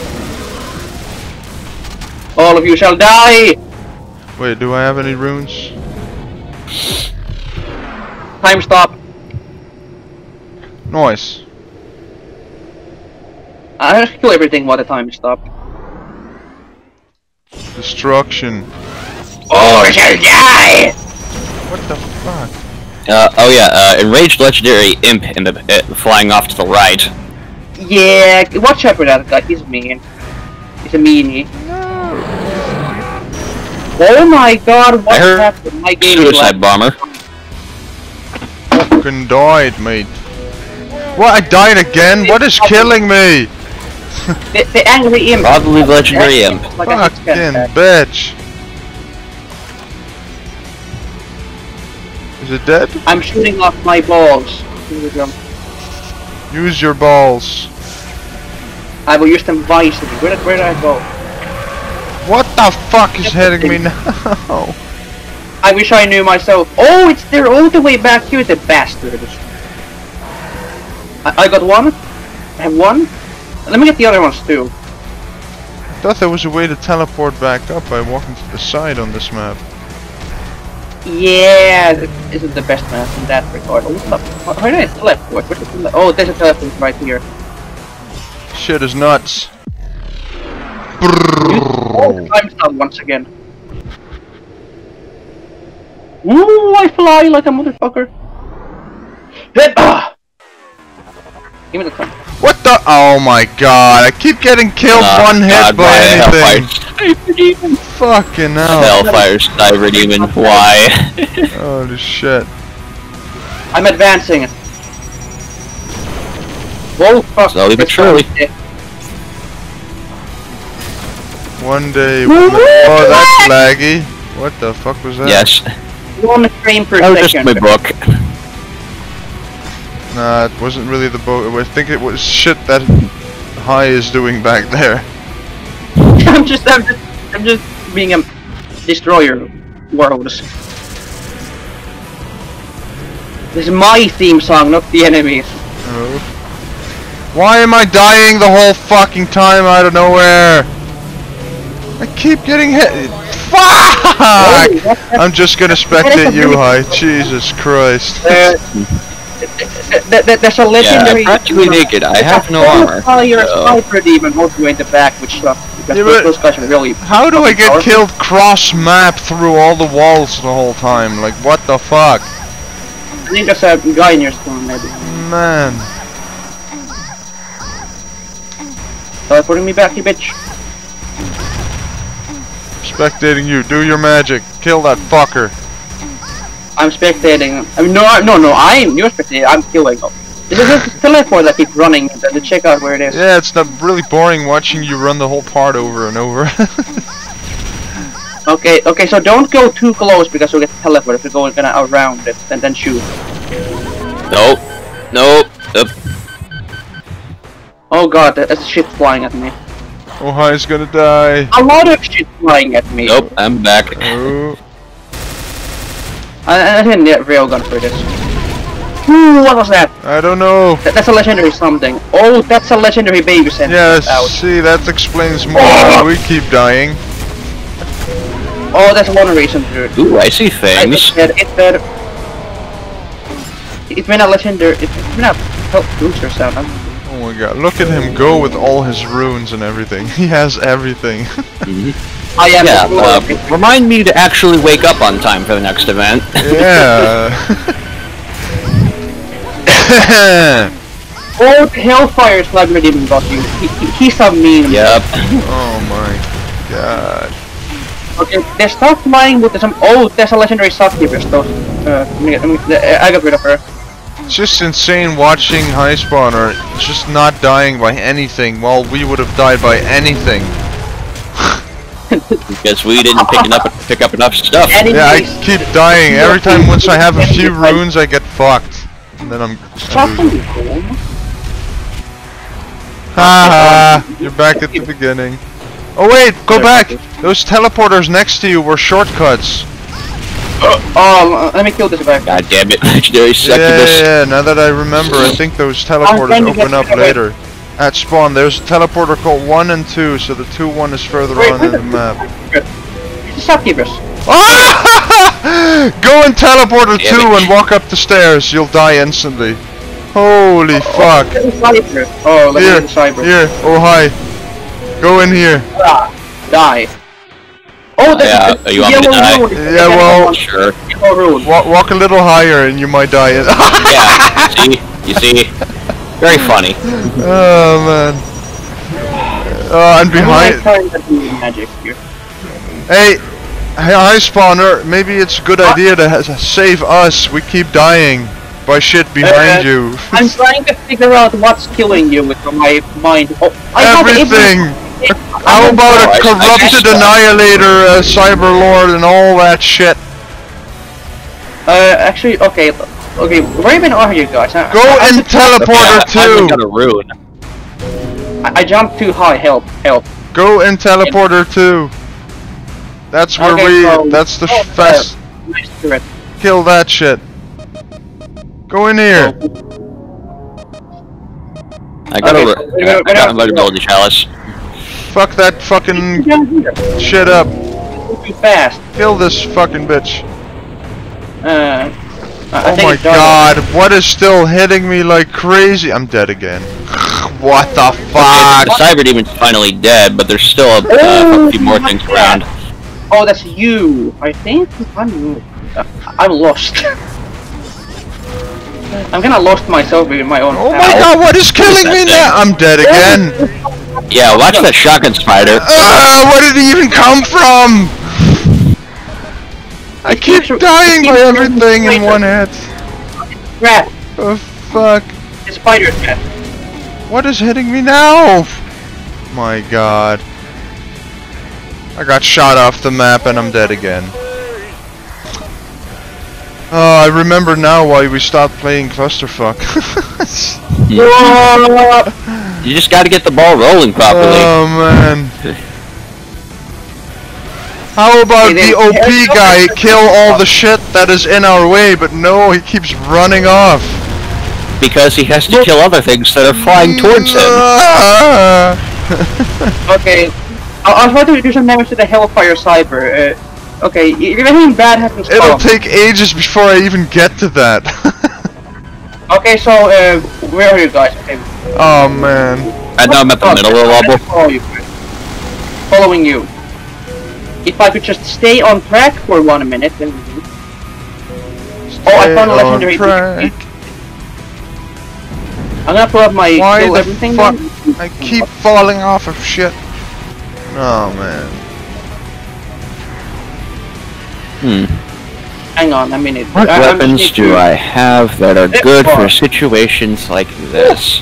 All of you shall die! Wait, do I have any runes? Time stop. Noise. I'll kill everything while the time stop. Destruction. Oh, I shall die! What the fuck? Uh, oh yeah, uh, enraged legendary imp in the uh, flying off to the right. Yeah, watch out for that guy, he's mean. He's a meanie. No. Oh my god, what happened? My game suicide bomber. Fucking died, mate. What, I died again? What is killing me? The, the angry imp. Probably legendary imp. Fucking bitch. Is it dead? I'm shooting off my balls. Use your balls. I will use them wisely. Where did, where did I go? What the fuck is hitting me now? I wish I knew myself. Oh, it's there all the way back here, the bastards. I, I got one. I have one. Let me get the other ones too. I thought there was a way to teleport back up by walking to the side on this map. Yeah, it isn't the best map in that regard. Oh, where did I teleport? Where did I teleport? Oh, there's a teleport right here. Shit is nuts. Oh, time stop once again. Ooh, I fly like a motherfucker. Give me the time. What the? Oh my god! I keep getting killed uh, one hit god, by anything. Fucking hell! Hellfire Cyber Demon. Why? Holy shit! I'm advancing. Whoa, fuck. Slowly but surely. One day. One oh, that's laggy. What the fuck was that? Yes. One frame per second. Oh, just my book. Nah, it wasn't really the book. I think it was shit that Ohhai is doing back there. I'm just, I'm just, I'm just being a destroyer of worlds. This is my theme song, not the enemy's. Oh. Why am I dying the whole fucking time out of nowhere? I keep getting hit. Fuck! Hey, I'm just gonna spectate you, Ohhai. Jesus Christ. Uh, th th there's a legendary. Yeah, I'm practically naked. I have no armor. You're a sniper demon most way in the back, which sucks. Yeah, those guys are really. How do I get powerful? Killed cross map through all the walls the whole time? Like, what the fuck? I think there's a guy in your spawn, maybe. Man. Teleporting me back, you bitch. Spectating you. Do your magic. Kill that fucker. I'm spectating. I mean, no, no, no. I'm you're spectating. I'm killing. This is just teleport that keeps running. To check out where it is. Yeah, it's not really boring watching you run the whole part over and over. okay, okay. So don't go too close because we'll get teleported. If we go gonna around it and then shoot. Nope. Nope. Nope. Oh god, there's shit flying at me. Ohhai's gonna die. A lot of shit flying at me. Nope, I'm back. Oh. I, I didn't get railgun for this. Ooh, what was that? I don't know. Th that's a legendary something. Oh, that's a legendary baby sentry. Yes, out. See, that explains more why we keep dying. Oh, that's one reason, dude. Ooh, I see things. I, it's better. It's been a legendary. It's been a help booster sound. I'm Oh my god, look at him go with all his runes and everything. He has everything. Oh yeah, yeah uh, remind me to actually wake up on time for the next event. Yeah. Old Hellfire Slug didn't even got you. He, he, he's a meme. Yep. Oh my god. Okay, there's stuff flying, but there's some. Oh, there's a legendary stockkeeper still. Uh, I got rid of her. It's just insane watching Haispawner just not dying by anything while we would have died by anything. Because we didn't pick enough, pick up enough stuff. Yeah, I keep dying. Every time once I have a few runes, I get fucked. And then I'm... Haha, you're back at the beginning. Oh wait, go back! Those teleporters next to you were shortcuts. Oh, let me kill this guy. God damn it, legendary succubus. Yeah, yeah, now that I remember, I think those teleporters open up later. At spawn, there's a teleporter called one and two, so the two one is further wait, on in the, the map. It's succubus. Ah! Go and teleporter damn two it. And walk up the stairs, you'll die instantly. Holy oh, fuck. Oh, let here, me cyber. Here, Ohhai. Go in here. Ah, die. Oh, that's yeah, the, the you want me to die? Rune. Yeah, well, sure. Walk, walk a little higher and you might die. Yeah, see? You see? Very funny. Oh, man. Uh, and behind... Hey, Haispawner, maybe it's a good what? idea to save us. We keep dying by shit behind uh, you. I'm trying to figure out what's killing you with my mind. Oh, I Everything! How about a corrupted annihilator, uh, cyber lord, and all that shit? Uh, actually, okay, okay. Where even are you guys? I, Go I, and teleporter two. Got a rune. I, I jumped too high. Help! Help! Go and teleporter two. That's where okay, we. So that's the oh, fast. Uh, nice kill that shit. Go in here. I got okay, a. I got, I got a legendary chalice. Fuck that fucking shit up. Too fast. Kill this fucking bitch. Uh, I oh think my god, what is still hitting me like crazy? I'm dead again. What the fuck? Okay, the Cyber Demon's finally dead, but there's still a, uh, a few more things around. Oh, that's you. I think I'm, uh, I'm lost. I'm gonna lost myself in my own. Oh my house. god, what is killing me thing? now? I'm dead again. Yeah, watch that shotgun spider. Ah, uh, where did he even come from? I keep dying by everything in one hit. Rat. Oh fuck. The spider's cat. What is hitting me now? My god. I got shot off the map and I'm dead again. Oh, I remember now why we stopped playing Clusterfuck. You just gotta get the ball rolling properly. Oh man. How about the O P guy kill all the shit that is in our way, but no, he keeps running off. Because he has to kill other things that are flying towards him. Okay. I'll try to do some damage to the Hellfire Cyber. Uh, Okay, if anything bad happens, it'll oh. take ages before I even get to that. Okay, so, uh, where are you guys? Okay. Oh man. I know I'm at the middle of the wobble. Following you. If I could just stay on track for one minute, then we do. Oh, I found a legendary track. I'm gonna pull up my Why kill everything fuck? Then. I keep falling off of shit. Oh man. Hmm. Hang on a minute. What I, weapons do I have that are good for situations like this?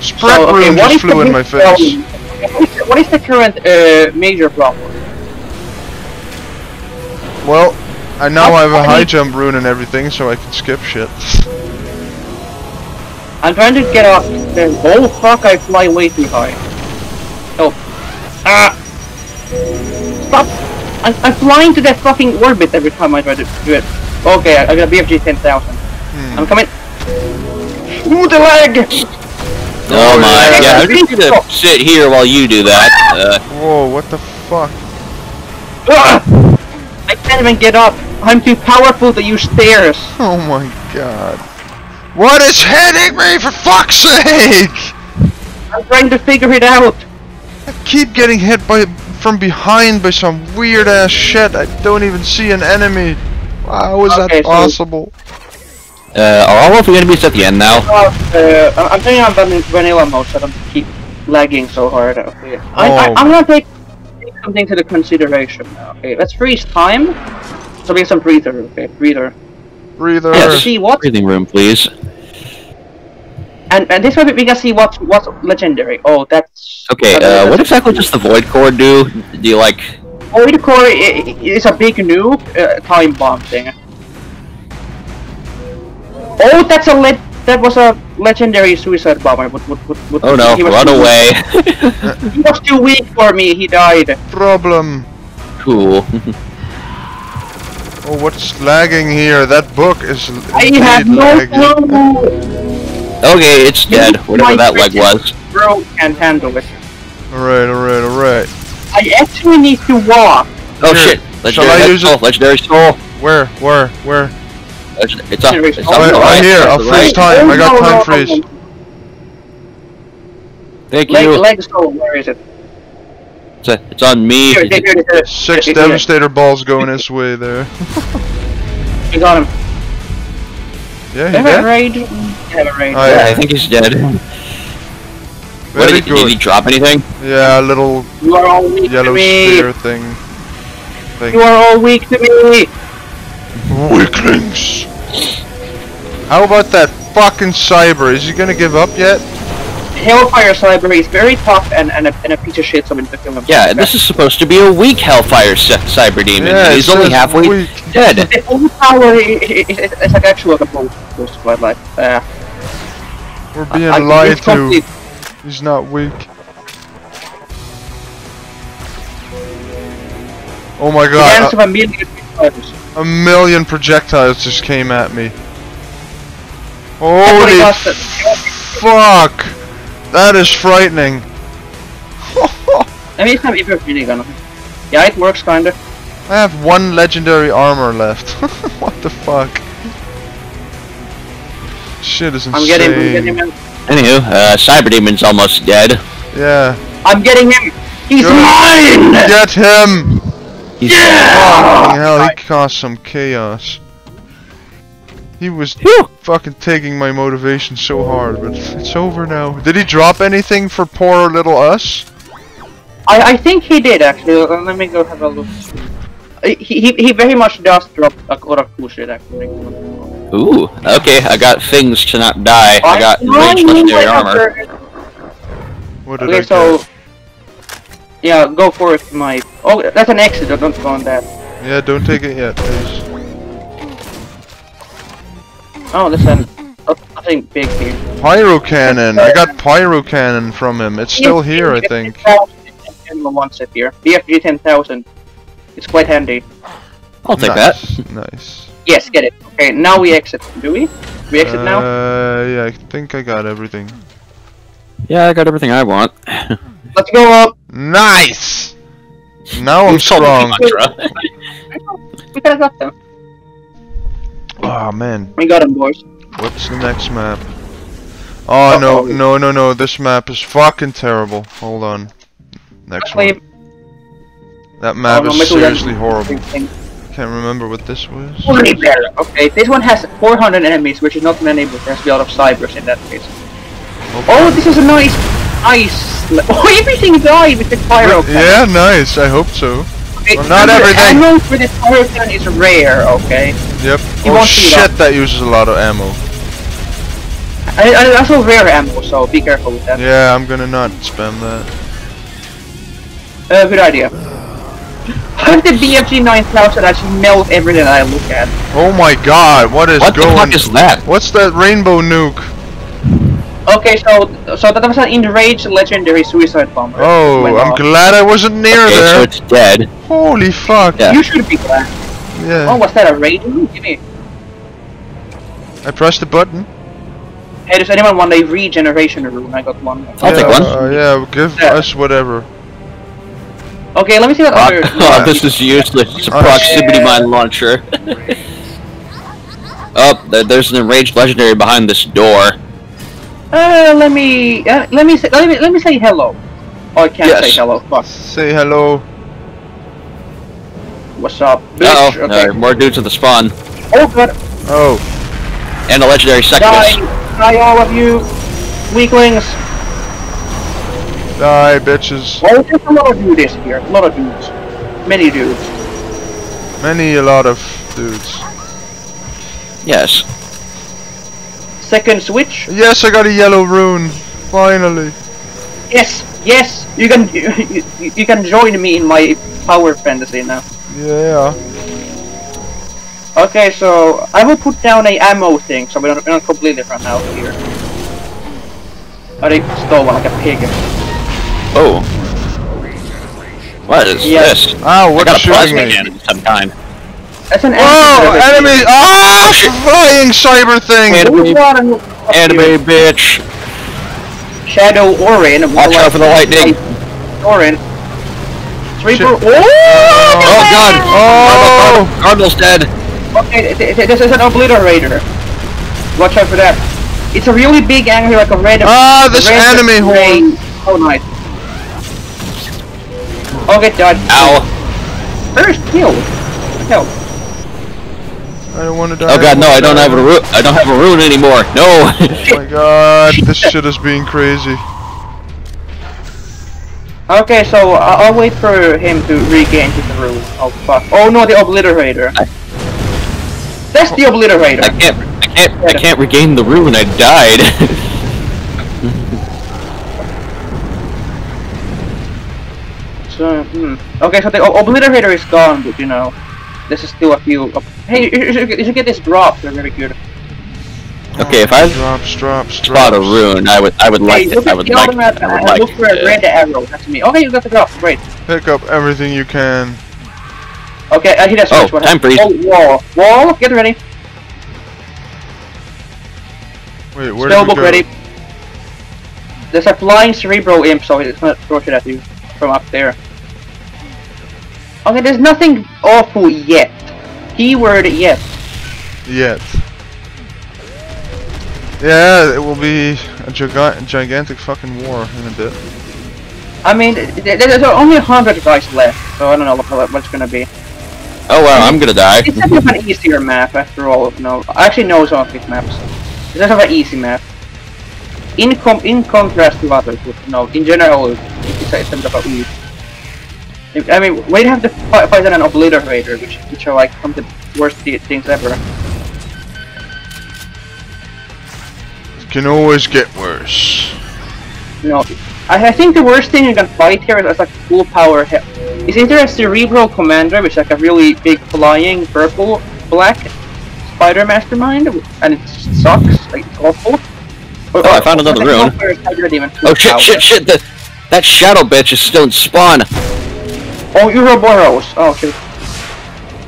Spread so, okay, room just flew in my face. Um, what is the current uh, major problem? Well, I now I have a high jump rune and everything, so I can skip shit. I'm trying to get off. Then oh fuck! I fly way too high. Oh. Ah. Stop. I'm, I'm flying to that fucking orbit every time I try to do it. Okay, I, I got B F G ten thousand. Hmm. I'm coming. Ooh, the lag! Oh my god, I'm just gonna sit here while you do that. Uh. Whoa, what the fuck? Uh, I can't even get up. I'm too powerful to use stairs. Oh my god. What is hitting me for fuck's sake? I'm trying to figure it out. I keep getting hit by from behind by some weird ass shit. I don't even see an enemy. How is okay, that possible? So uh, how often are we gonna be at the end now? Uh, I'm thinking I'm in vanilla mode, so I don't keep lagging so hard out here. Oh. I, I, I'm gonna take something to the consideration now. Okay, let's freeze time. So we have some breather. Okay, breather. Breather. Yeah, see what? Breathing room, please. And, and this way we can see what's, what's legendary. Oh, that's... Okay, that's, uh, that's what exactly does the Void Core do? Do you like... Void Core is a big new uh, time bomb thing. Oh, that's a le that was a legendary suicide bomber. Would, would, would, would, oh no, run away. He was too weak for me, he died. Problem. Cool. Oh, what's lagging here? That book is I have no lagging. Clue. Okay, it's dead, whatever that leg was. Bro can't handle it. Alright, alright, alright. I actually need to walk. Oh shit, legendary soul, legendary soul. Where, where, where? It's up, it's up. Right here, I'll freeze time, I got time freeze. Thank you. Leg soul, where is it? It's on me. Six devastator balls going this way there. You got him. Yeah, he have a raid. Have a raid. Oh, yeah. Yeah, I think he's dead. What, did, he, did he drop anything? Yeah, a little you are all weak yellow to me. Spear thing. Thing. You are all weak to me. Weaklings. How about that fucking cyber? Is he gonna give up yet? Hellfire cyber is very tough and and a, and a piece of shit. So I'm gonna kill him. Yeah, and this is supposed to be a weak Hellfire cyber demon. Yeah, he's only halfway weak. Dead. The only power is like actual component of my life. Uh, We're being I, I lied to. Complete. He's not weak. Oh my god! A, a, million a million projectiles just came at me. Holy fuck! That is frightening. I mean, if you're really gonna. Yeah, it works kinda. I have one legendary armor left. What the fuck? Shit is insane. I'm getting him. I'm getting him. Anywho, uh, Cyber Demon's almost dead. Yeah. I'm getting him. He's Go mine. Get him. He's yeah. Fucking hell, he caused some chaos. He was Whew. fucking taking my motivation so hard, but it's over now. Did he drop anything for poor little us? I, I think he did actually. Let me go have a look. He he, he very much does drop a lot of bullshit actually. Ooh, okay. I got things to not die. I, I got ranged legendary armor. What did okay, I get? So yeah, go for it, Mike. Oh, that's an exit. Don't go on that. Yeah, don't take it yet, please. Oh, listen, nothing big here. Pyro cannon! I got pyro cannon from him. It's still here, I think. Once it here. B F G ten thousand. It's quite handy. I'll take nice. that. Nice. Yes, get it. Okay, now we exit. Do we? We exit uh, now? Yeah, I think I got everything. Yeah, I got everything I want. Let's go up! Nice! Now I'm strong. We could have got them. Oh man. We got him, boys. What's the next map? Oh, oh no, oh. no, no, no, this map is fucking terrible. Hold on. Next one. That map oh, is seriously horrible. Can't remember what this was. Holy bear. Okay, this one has four hundred enemies, which is not many, but there's a lot of cybers in that case. Okay. Oh, this is a nice ice. Oh, everything died with the pyro cannon. Yeah, nice. I hope so. Okay, well, not everything. Ammo for this pyro cannon is rare, okay? Yep. He oh shit, that uses a lot of ammo. I, I also rare ammo, so be careful with that. Yeah, I'm gonna not spam that. Uh, good idea. I have the B F G nine thousand that actually melt everything I look at. Oh my god, what is what going on? What the fuck is that? What's that rainbow nuke? Okay, so so that was an enraged legendary suicide bomber. Oh, I'm off. glad I wasn't near okay, there. So it's dead. Holy fuck. Yeah. You should be glad. Yeah. Oh, was that a raid? Give me. I pressed the button. Hey, does anyone want a regeneration rune? I got one. I'll yeah, take one. Uh, yeah, give yeah. us whatever. Okay, let me see what uh, other... Oh, this is useless. It's a proximity yeah. mine launcher. Oh, there, there's an enraged legendary behind this door. Uh, let me... Uh, let me say... Let me, let me say hello. Oh, I can't yes. say hello. Fuck. Say hello. What's up, bitch? Uh oh, okay. No, more dudes at the spawn. Oh god. Oh. And a legendary succubus. Die, die all of you, weaklings. Die, bitches. Well, there's a lot of dudes here. A lot of dudes. Many dudes. Many a lot of dudes. Yes. Second switch. Yes, I got a yellow rune. Finally. Yes. Yes, you can you, you, you can join me in my power fantasy now. Yeah. Okay, so I will put down a ammo thing, so we don't, we don't completely run out here. I stole one like a pig. Oh. What is yes. this? Oh, what's shooting me? Again some kind. That's an whoa, enemy! Enemy. Ah, oh, flying cyber thing. Enemy, enemy bitch. Shadow Orin. Watch out for the lightning. Orin. Reaper. Oh, oh god. Oh. Cardinal's dead. Okay, this is an obliterator. Watch out for that. It's a really big angry, like a red. Ah, this enemy horn. Oh, nice. Oh, get done. Ow. First kill. Help. I don't want to die. Oh god, no! I don't have a rune. I don't have a rune anymore. No. Oh my god, this shit is being crazy. Okay, so I'll wait for him to regain his rune. Oh fuck! Oh no, the obliterator. I... That's the obliterator. I can't. I can't. I can't regain the rune. I died. so hmm. Okay, so the obliterator is gone, but you know. This is still a few. Hey, you should, you should get this drop. They're very good. Okay, if I drops, drops, spot drops. a rune, I would, I would like hey, it. I would like it. At, I would like look for a red arrow. That's me. Okay, you got the drop. Great. Pick up everything you can. Okay, I hit a switch. Oh, time freeze. Oh, wall, wall. Get ready. Wait, where Spellbook did you ready. There's a flying cerebral imp, so it's gonna throw shit at you from up there. Okay, there's nothing awful yet. Keyword yet. Yet. Yeah, it will be a giga gigantic fucking war in a bit. I mean, there's only a hundred guys left, so I don't know what what's gonna be. Oh wow, I'm gonna die. It's kind of an easier map after all. No, I actually know some of these maps. It's kind of an easy map. In com in contrast to others, no, in general, it's a bit of a easy. I mean, we'd have to fight, fight an obliterator, which, which are like some of the worst things ever. It can always get worse. No, I, I think the worst thing you can fight here is, is like full power. It's either a cerebral commander, which is like a really big flying purple black spider mastermind, and it sucks, like it's awful. Or, oh, I found another rune. Oh shit, power. shit, shit! The, that shadow bitch is still in spawn. Oh, Ouroboros! Oh shit.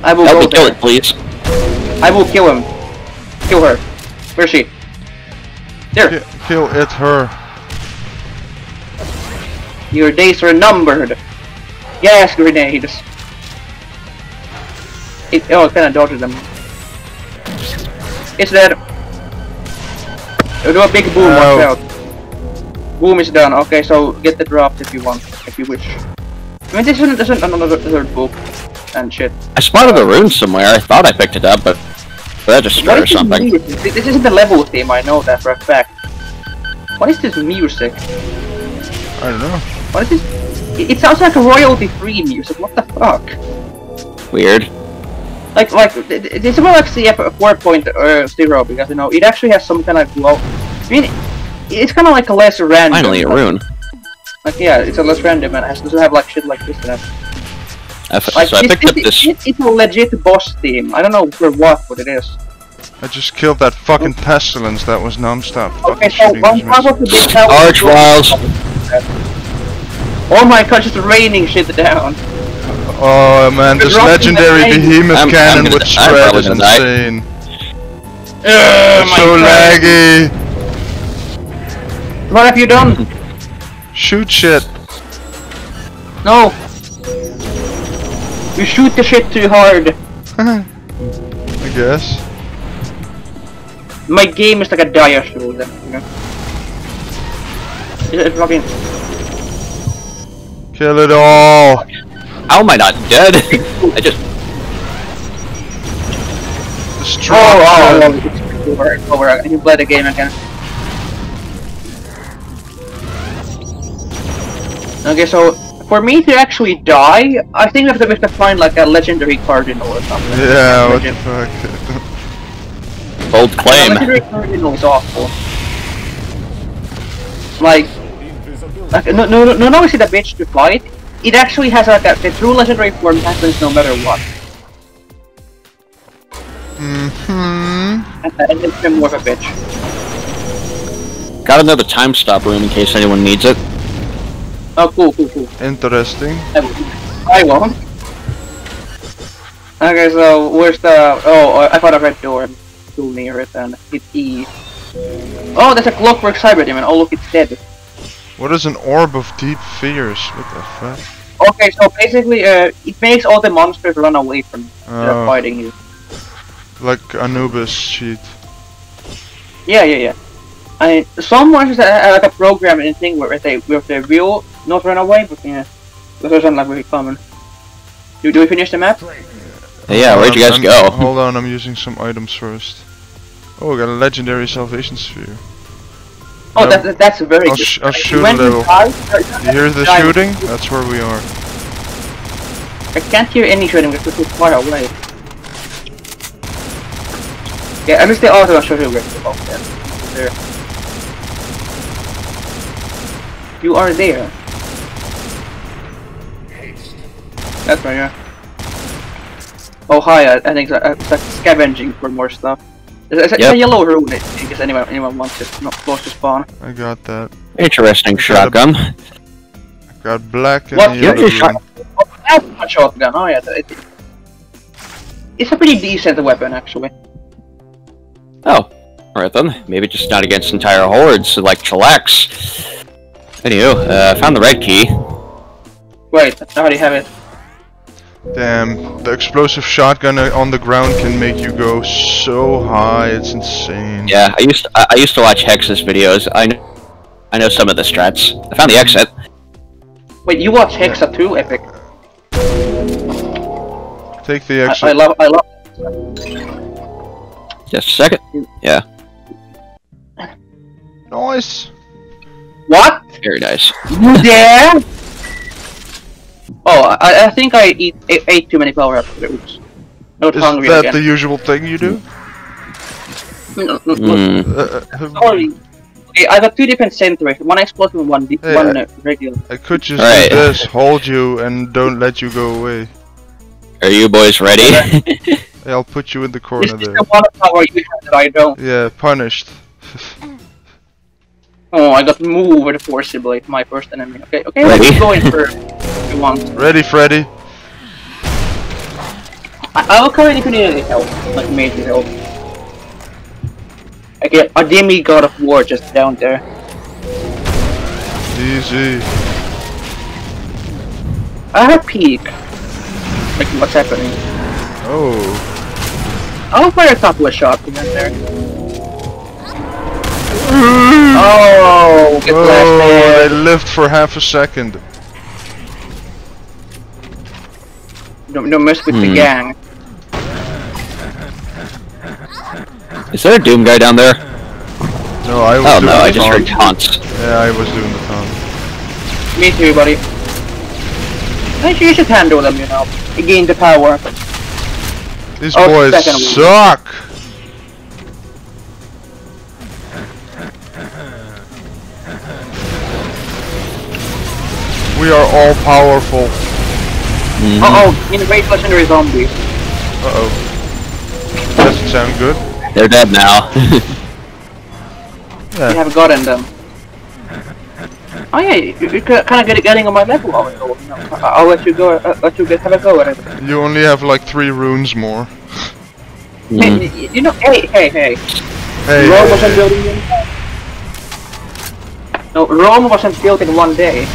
I will Help go me kill it, please. I will kill him. Kill her. Where's she? There. Kill it, her. Your days are numbered. Gas grenades. It, oh, it kinda dodged them. It's dead. It'll do a big boom oh. out. Boom is done. Okay, so get the drops if you want, if you wish. I mean, this isn't, this isn't another third book and shit. I spotted a rune somewhere. I thought I picked it up, but that just scared or something. This, this isn't the level theme. I know that for a fact. What is this music? I don't know. What is this? It, it sounds like a royalty-free music. What the fuck? Weird. Like, like this is more like C F four point zero because you know it actually has some kind of low. I mean, it's kind of like a less random. Finally, a rune. Like, yeah, it's a less random and it doesn't have like shit like this in it. Like, so I picked up this. It, it's a legit boss theme. I don't know for what, but it is. I just killed that fucking oh. pestilence that was non-stop. Okay, so one part of the big tower. Archwiles! Oh my god, it's raining shit down. Oh man, this legendary behemoth I'm, cannon I'm with spread is insane. Ugh, it's so god. laggy! What have you done? Shoot shit. No. You shoot the shit too hard. I guess. My game is like a dire show then, you know. It's fucking. Kill it all. How am I not dead? I just Strong. Oh, oh, oh, over and over again. You play the game again. Okay, so for me to actually die, I think we have to find like a legendary cardinal or something. Yeah, what the fuck? Bold claim. A legendary cardinal is awful. Like, like no, no, no, no, is it a bitch to fight? It actually has like a, the true legendary form happens no matter what. Mm-hmm. And it's been more of a bitch. Got another time stop room in case anyone needs it. Oh, cool, cool, cool. Interesting. I won't. Okay, so where's the... Oh, I found a red door. I'm too near it and hit E. Oh, there's a clockwork cyber demon. Oh, look, it's dead. What is an orb of deep fears? What the fuck? Okay, so basically uh, it makes all the monsters run away from you. Oh. They're fighting you. Like Anubis sheet. Yeah, yeah, yeah. I mean, some monsters are like a programming thing where they where they will not run away, but yeah, those aren't like really common. Do, do we finish the map? Yeah, where'd you guys I'm, go? Hold on, I'm using some items first. Oh, I got a legendary salvation sphere. Oh, that, that, that's very I'll good. Sh I'll shoot when a little. Die, you hear the die. Shooting? That's where we are. I can't hear any shooting because we're too far away. Yeah, at least they also are shooting with the bomb there. You are there. That's right, yeah. Ohhai, I think it's like scavenging for more stuff. It's a, yep. It's a yellow rune, I think, if anyone, anyone wants it, not close to spawn. I got that. Interesting I shotgun. A, I got black and what? Yellow shot oh, that's a shotgun, oh yeah. It, it, it's a pretty decent weapon, actually. Oh. Alright then, maybe just not against entire hordes, like Chillax. Anywho, uh, found the red key. Wait, I already have it. Damn, the explosive shotgun on the ground can make you go so high, it's insane. Yeah, I used to, I, I used to watch Hex's videos. I know, I know some of the strats. I found the exit. Wait, you watch Hexa yeah. too, Epic? Take the exit. I, I love, I love. Just a second. Yeah. Nice. What? Very nice. Yeah. Oh, I, I think I eat, ate, ate too many power-ups. Oops. I was hungry again. Is that the usual thing you do? No, no, no. Mm. Sorry. Okay, I got two different sentries. One explosive and one, hey, one uh, regular. I could just right. do this, hold you, and don't let you go away. Are you boys ready? Yeah, I'll put you in the corner there. Is this the one power you have that I don't? Yeah, punished. Oh, I got moved forcibly. My first enemy. Okay, okay, ready? Let's go in first. Ready, Freddy? I, I will come in if you need any help, like major help. Okay, a demigod of war just down there. Easy. I have a peek. Like, what's happening? Oh. I'll fire a couple of shots in there. Oh, get oh, there. They lived for half a second. Don't, don't mess with hmm. the gang. Is there a Doom guy down there? No, I was oh, doing no, the I just heard taunts. Yeah, I was doing the taunt. Me too, buddy. I should, you should handle them, you know. Gain the power. These oh, boys suck! We are all powerful. Mm-hmm. Uh oh, invade legendary zombies. Uh oh. Doesn't sound good. They're dead now. Yeah. We haven't gotten them. Oh yeah, you're kind of getting on my level. I'll let you go. I'll let you get have a go at it. You only have like three runes more. Hey, you know, hey, hey, hey. Hey. Rome wasn't built in. No, Rome wasn't built in one day.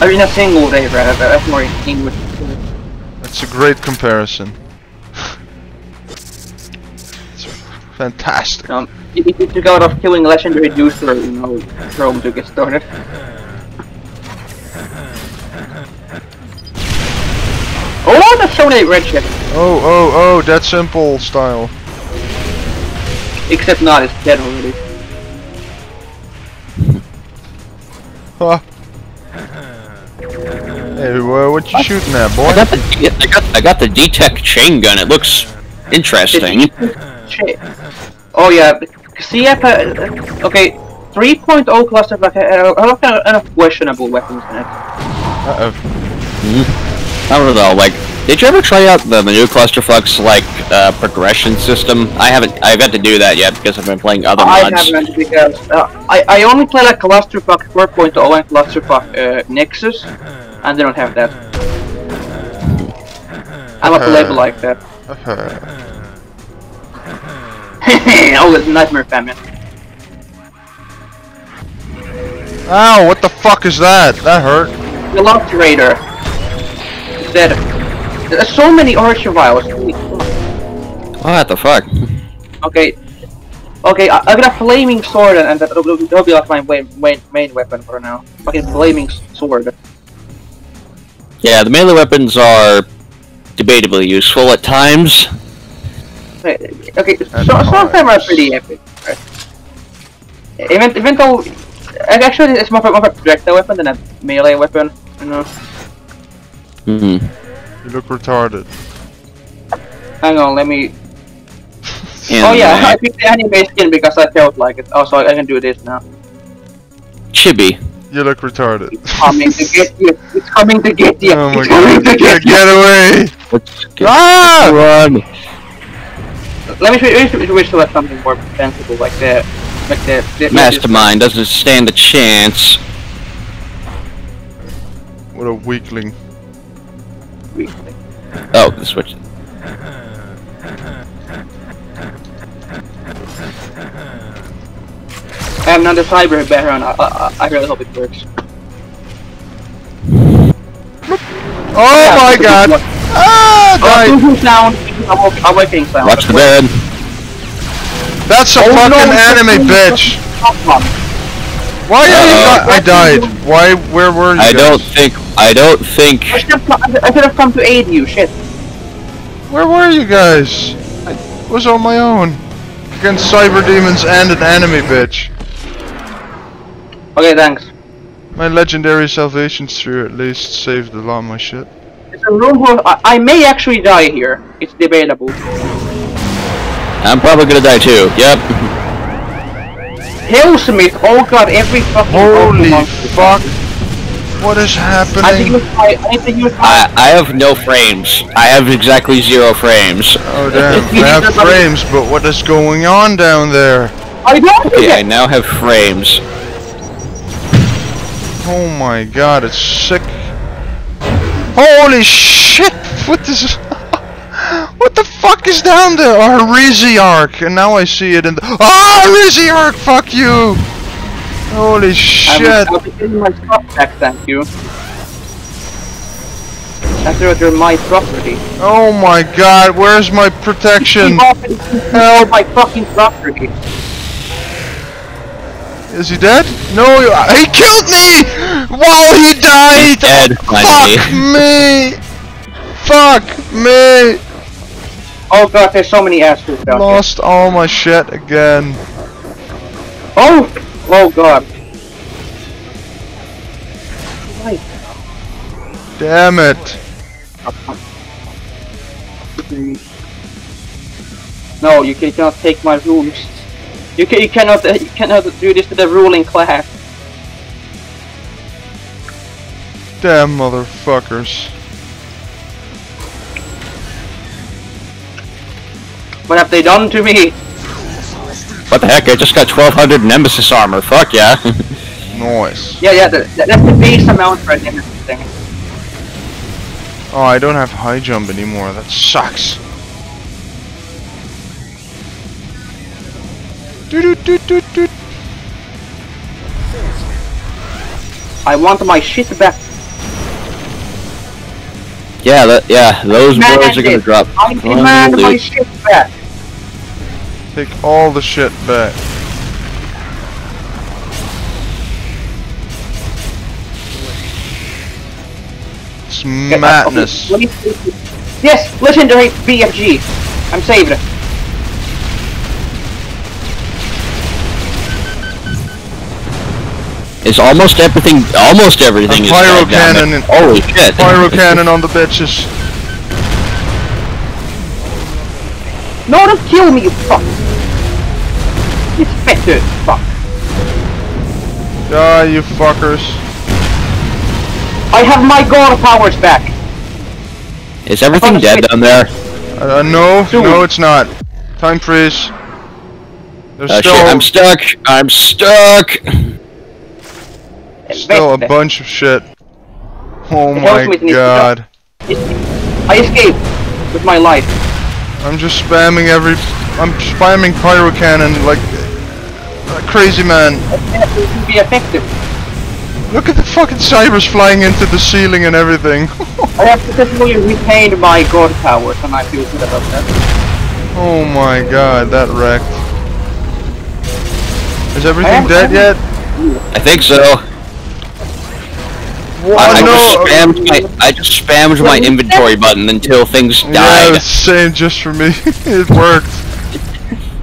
I mean, a single day, rather. That's more English. That's a great comparison. It's fantastic. Um, you took out of killing legendary Deucer, you know, Rome to get started. Oh, that's so late, Redshift. Oh, oh, oh, Dead Simple style. Except not, it's dead already. Huh. Hey, uh, what you shooting at, boy? I got the, I got, I got the D-Tech chain gun, it looks interesting. Oh yeah, see if I, okay, three point oh Clusterfuck, I don't have enough questionable weapons in it. Uh-oh. Mm-hmm. I don't know though, like, did you ever try out the, the new Clusterfuck's, like, uh, progression system? I haven't, I've got to do that yet because I've been playing other mods. I haven't because, uh, I, I only play like Clusterfuck four point oh and Clusterfuck uh, Nexus, and they don't have that. I'm a label like that. Oh, it's Nightmare Famine. Ow, what the fuck is that? That hurt. You lost Raider. He's dead. There's so many Archiviles. What the fuck? Okay. Okay, I, I got a Flaming Sword and that'll, that'll be like my main, main weapon for now. Fucking Flaming Sword. Yeah, the melee weapons are debatably useful at times. Okay, okay so, some of them are pretty epic. Right? Even, even though, actually, it's more of a projectile weapon than a melee weapon, you know? Mm-hmm. You look retarded. Hang on, let me... Oh yeah, I picked the anime skin because I felt like it. Oh, so I can do this now. Chibi. You look retarded. It's coming to get you. It's coming to get you. Oh my it's coming God. to get you. Get away! Let's get, ah! Run! Let me switch to, to, to, to something more sensible, like that. Like that. that Mastermind doesn't stand a chance. What a weakling. Weakling. Oh, the switch. I'm not a cyber background, I, I, I really hope it works. Oh yeah, my god! Ah, died! Oh, sound. I'm waiting sound. Watch the bed. That's a oh, fucking no, anime bitch! Why are you not- I died. Why- where were you I guys? don't think- I don't think- I should have, I should have come to aid you, shit. Where were you guys? I was on my own. Against cyber demons and an anime bitch. Okay, thanks. My legendary salvation sphere at least saved a lot of my shit. It's a room where I, I may actually die here. It's debatable. I'm probably gonna die too, yep. Hillsmith, oh god, every fucking Holy fuck. What is happening? I think you was I, I have no frames. I have exactly zero frames. Oh damn, I have frames, but what is going on down there? I don't okay, forget. I now have frames. Oh my god, it's sick. Holy shit! What is... What the fuck is down there? Oh, Riziarch! And now I see it in the... Ah, oh, Riziarch! Fuck you! Holy shit! I was getting my stuff back, thank you. After you're my property. Oh my god, where's my protection? Help! My fucking property. Is he dead? No, he killed me! Wow, he died! Dead, Fuck me! Fuck me! Oh god, there's so many assholes down Lost here. all my shit again. Oh! Oh god. Damn it. No, you cannot take my rooms. You can, you cannot uh, you cannot do this to the ruling class. Damn motherfuckers. What have they done to me? What the heck? I just got twelve hundred Nemesis armor. Fuck yeah. Nice. Yeah, yeah. That, that's the base amount for a Nemesis thing. Oh, I don't have high jump anymore. That sucks. I want my shit back. Yeah, that, yeah, those Man birds are gonna it. drop. I demand Holy. my shit back. Take all the shit back. It's madness. Let me, let me, yes, legendary B F G. I'm saved. It's almost everything. Almost everything is pyro cannon. And holy shit! Pyro cannon on the bitches. No, don't kill me, you fuck. It's better, fuck. Ah, you fuckers. I have my god powers back. Is everything dead down there? Uh, no, no it's not. Time freeze. There's uh, still... Shit, I'm stuck! I'm stuck! Still a bunch of shit. Oh my god. I escaped with my life. I'm just spamming every... I'm spamming pyro cannon like... Uh, crazy man. Be effective. Look at the fucking cybers flying into the ceiling and everything. I have successfully retained my god powers and I feel good about that. Oh my god, that wrecked. Is everything dead yet? I think so. What? I, I, no. just spammed my, I just spammed my inventory button until things died. Yeah, same just for me. It worked.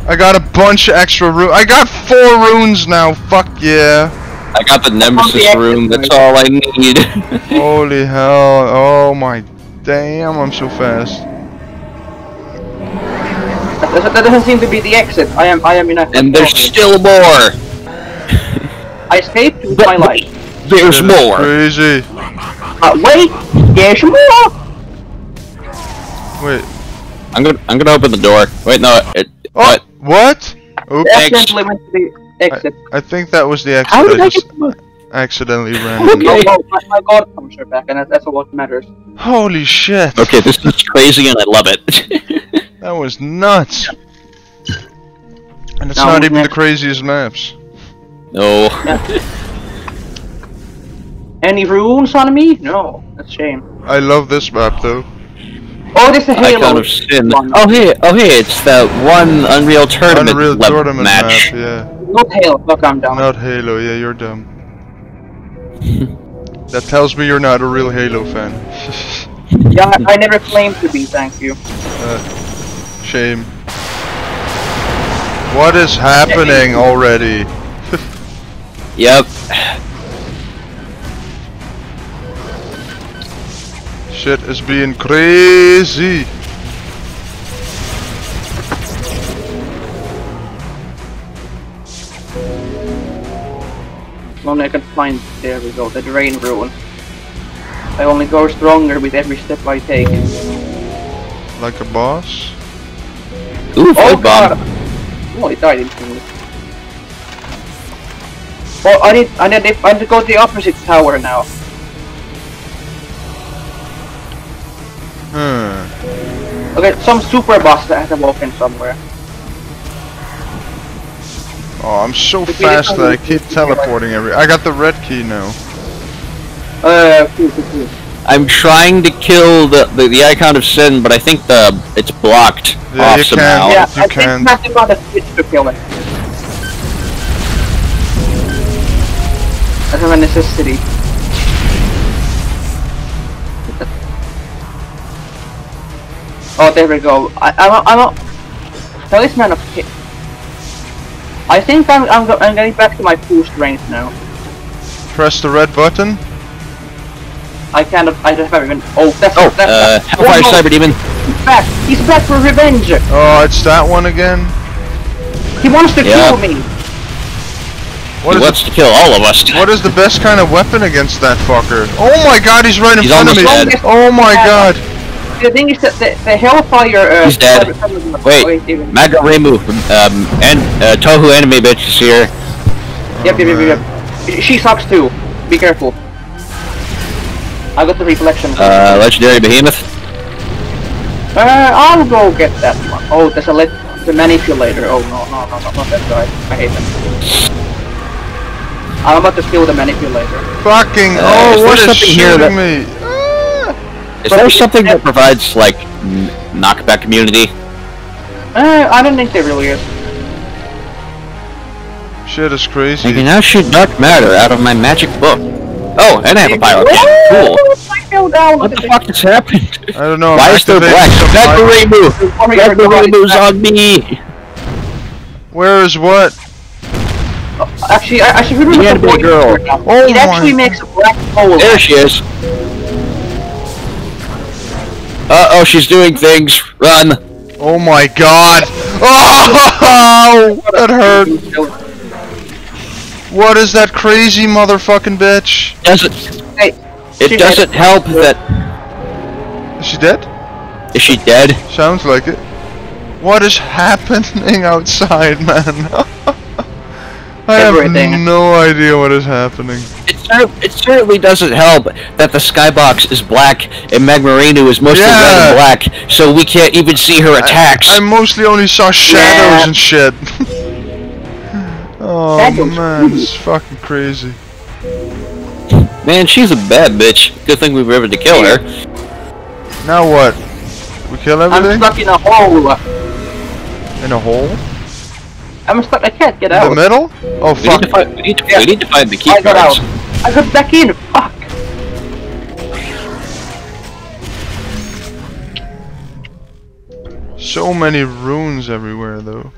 I got a bunch of extra runes. I got four runes now, fuck yeah. I got the Nemesis rune, that's all I need. Holy hell, oh my damn, I'm so fast. That doesn't seem to be the exit, I am I am in a... And there's still more! I escaped with but my life. There's more! Crazy. Uh, wait, there's more! Wait. I'm gonna, I'm gonna open the door. Wait, no, it... Oh, what? Oops. Accidentally went to the exit. I, I think that was the exit. How did I, I just accidentally ran. Okay. Oh, well, my, my god comes right back, and that, that's what matters. Holy shit. Okay, this is crazy, and I love it. That was nuts. And it's no, not even next. the craziest maps. No. Any runes on me? No. That's a shame. I love this map, though. Oh, there's a Halo! Of sin. Oh hey, oh hey, it's that one Unreal Tournament, Unreal tournament match. Map, yeah. Not Halo, look, I'm dumb. Not Halo, yeah, you're dumb. That tells me you're not a real Halo fan. Yeah, I, I never claimed to be, thank you. Uh, shame. What is happening already? Yep. Shit is being crazy. Only I can find. There we go. The drain ruin. I only go stronger with every step I take. Like a boss. Ooh, oh god! Oh, it died instantly. Well, I need, I need, I need to go to the opposite tower now. Hmm. Okay, some super boss that has awoken somewhere. Oh, I'm so fast that I keep teleporting every... I got the red key now. Uh, please, please. I'm trying to kill the, the the icon of sin, but I think the it's blocked yeah, off you somehow. Can. Yeah, you I can. think nothing on the switch to kill it. I have a necessity. Oh, there we go. I, I'm, I'm a talisman of hit. I think I'm, I'm, go I'm getting back to my full strength now. Press the red button. I can't. I don't have even. Oh, that's. Oh, that's, uh, that's, Hellfire oh, Cyber Demon. He's back. He's back for revenge. Oh, it's that one again. He wants to yeah. kill me. What he wants the, to kill all of us. What is the best kind of weapon against that fucker? Oh my god, he's right in he's front of me. Dead. Oh my god. The thing is that the, the Hellfire... Uh, He's dead. Wait, Magaremu, um, and uh, Tohu enemy bitch is here. Yep, yep, yep, yep. She sucks too. Be careful. I got the reflection. Uh, legendary behemoth. Uh, I'll go get that one. Oh, there's a let the manipulator. Oh no, no, no, no, not that guy. I hate him. I'm about to kill the manipulator. Fucking! Uh, oh, what is shooting me? Is but there something that provides, like, knockback immunity? Uh, I don't think there really is. Shit is crazy. I can now shoot dark matter out of my magic book. Oh, and I have a pyro cannon. Cool. go down! What the fuck is happening? I don't know. Why is there black? Blackberry move! Blackberry moves on me! Where is what? Uh, actually, I, I should remember the boy girl. Oh, it actually makes a black hole. There she is. Uh oh, she's doing things. Run! Oh my god! Oh, that hurt. What is that crazy motherfucking bitch? Doesn't it she doesn't dead. help that? Is she dead? Is she dead? Sounds like it. What is happening outside, man? I Everything. have no idea what is happening. It, cer it certainly doesn't help that the skybox is black and Magmarino is mostly yeah. red and black, so we can't even see her attacks. I, I mostly only saw shadows yeah. and shit. Oh shadows. man, this is fucking crazy. Man, she's a bad bitch. Good thing we were able to kill her. Now what? We kill everything? I'm stuck in a hole. In a hole? I'm stuck, I can't get out. In the middle? Oh fuck. We need to find, we need to, yeah. we need to find the key I cards. Got out. I got back in, fuck! So many runes everywhere though.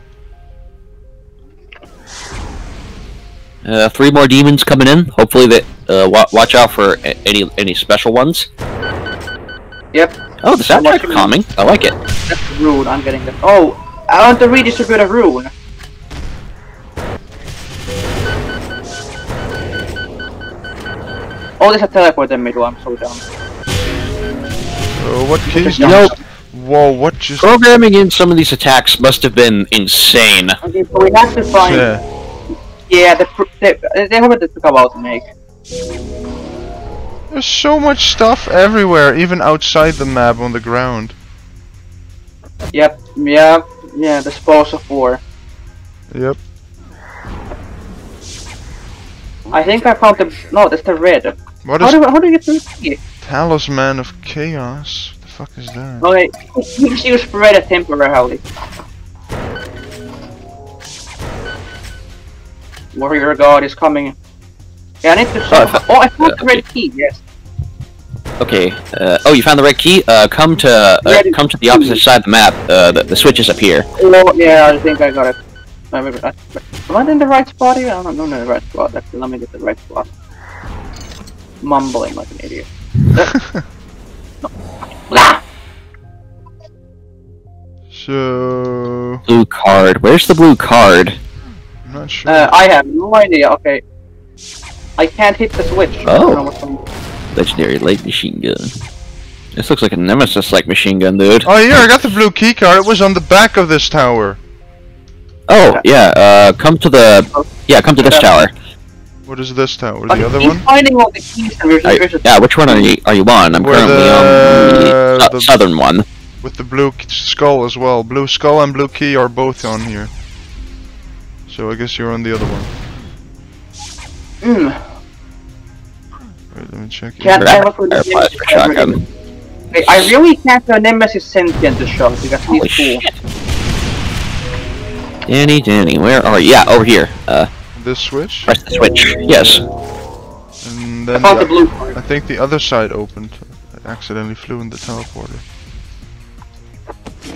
Uh, three more demons coming in. Hopefully they, uh, wa watch out for a any any special ones. Yep. Oh, the soundtrack's calming. I like it. That's the rune, I'm getting the- Oh! I want to redistribute a rune! Oh, there's a teleport in the middle, I'm so dumb. Uh, what keys? Nope. Whoa, what just... Programming in some of these attacks must have been insane. Okay, so we have to find... Yeah, yeah the pr they, they have to talk about to make. There's so much stuff everywhere, even outside the map on the ground. Yep, yeah, yeah, the spores of war. Yep. I think I found the... No, that's the red. What is... How do, how do you get to the key? Talisman of Chaos? What the fuck is that? Okay, you just use red temporarily. Warrior God is coming. Yeah, I need to... Oh, oh I found uh, the red okay. key, yes. Okay, uh, oh, you found the red key? Uh, come to, uh, come to the opposite side of the map. Uh, the, the switch is up here. Oh, yeah, I think I got it. I remember that. Am I in the right spot here? I don't know in the right spot. Actually, let me get the right spot. Mumbling like an idiot. No. Ah! So... Blue card. Where's the blue card? I'm not sure. Uh, I have no idea. Okay. I can't hit the switch. Oh. Legendary light machine gun. This looks like a Nemesis-like machine gun, dude. Oh yeah, I got the blue key card. It was on the back of this tower. Oh, yeah, uh, come to the... Yeah, come to this tower. What is this tower? The other one? I'm finding all the keys and we're just... Yeah, which one are you, are you on? I'm currently on the southern one. With the blue skull as well. Blue skull and blue key are both on here. So I guess you're on the other one. Mm. Wait, let me check. Can't ever put the Nemesis shotgun. I really can't have Nemesis sentient to shot because he's cool. Danny, Danny, where are you? Yeah, over here. Uh, this switch? Press the switch, yes. And then I, the, the blue I think the other side opened. I accidentally flew in the teleporter.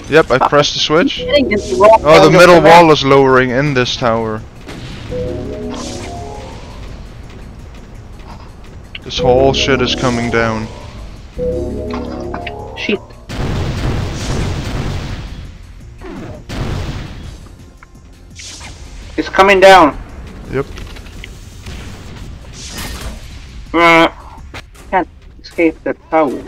Yep, I pressed the switch. Oh, the middle wall is lowering in this tower. This whole shit is coming down. Shit. It's coming down. Yep. Uh, can't escape the tower.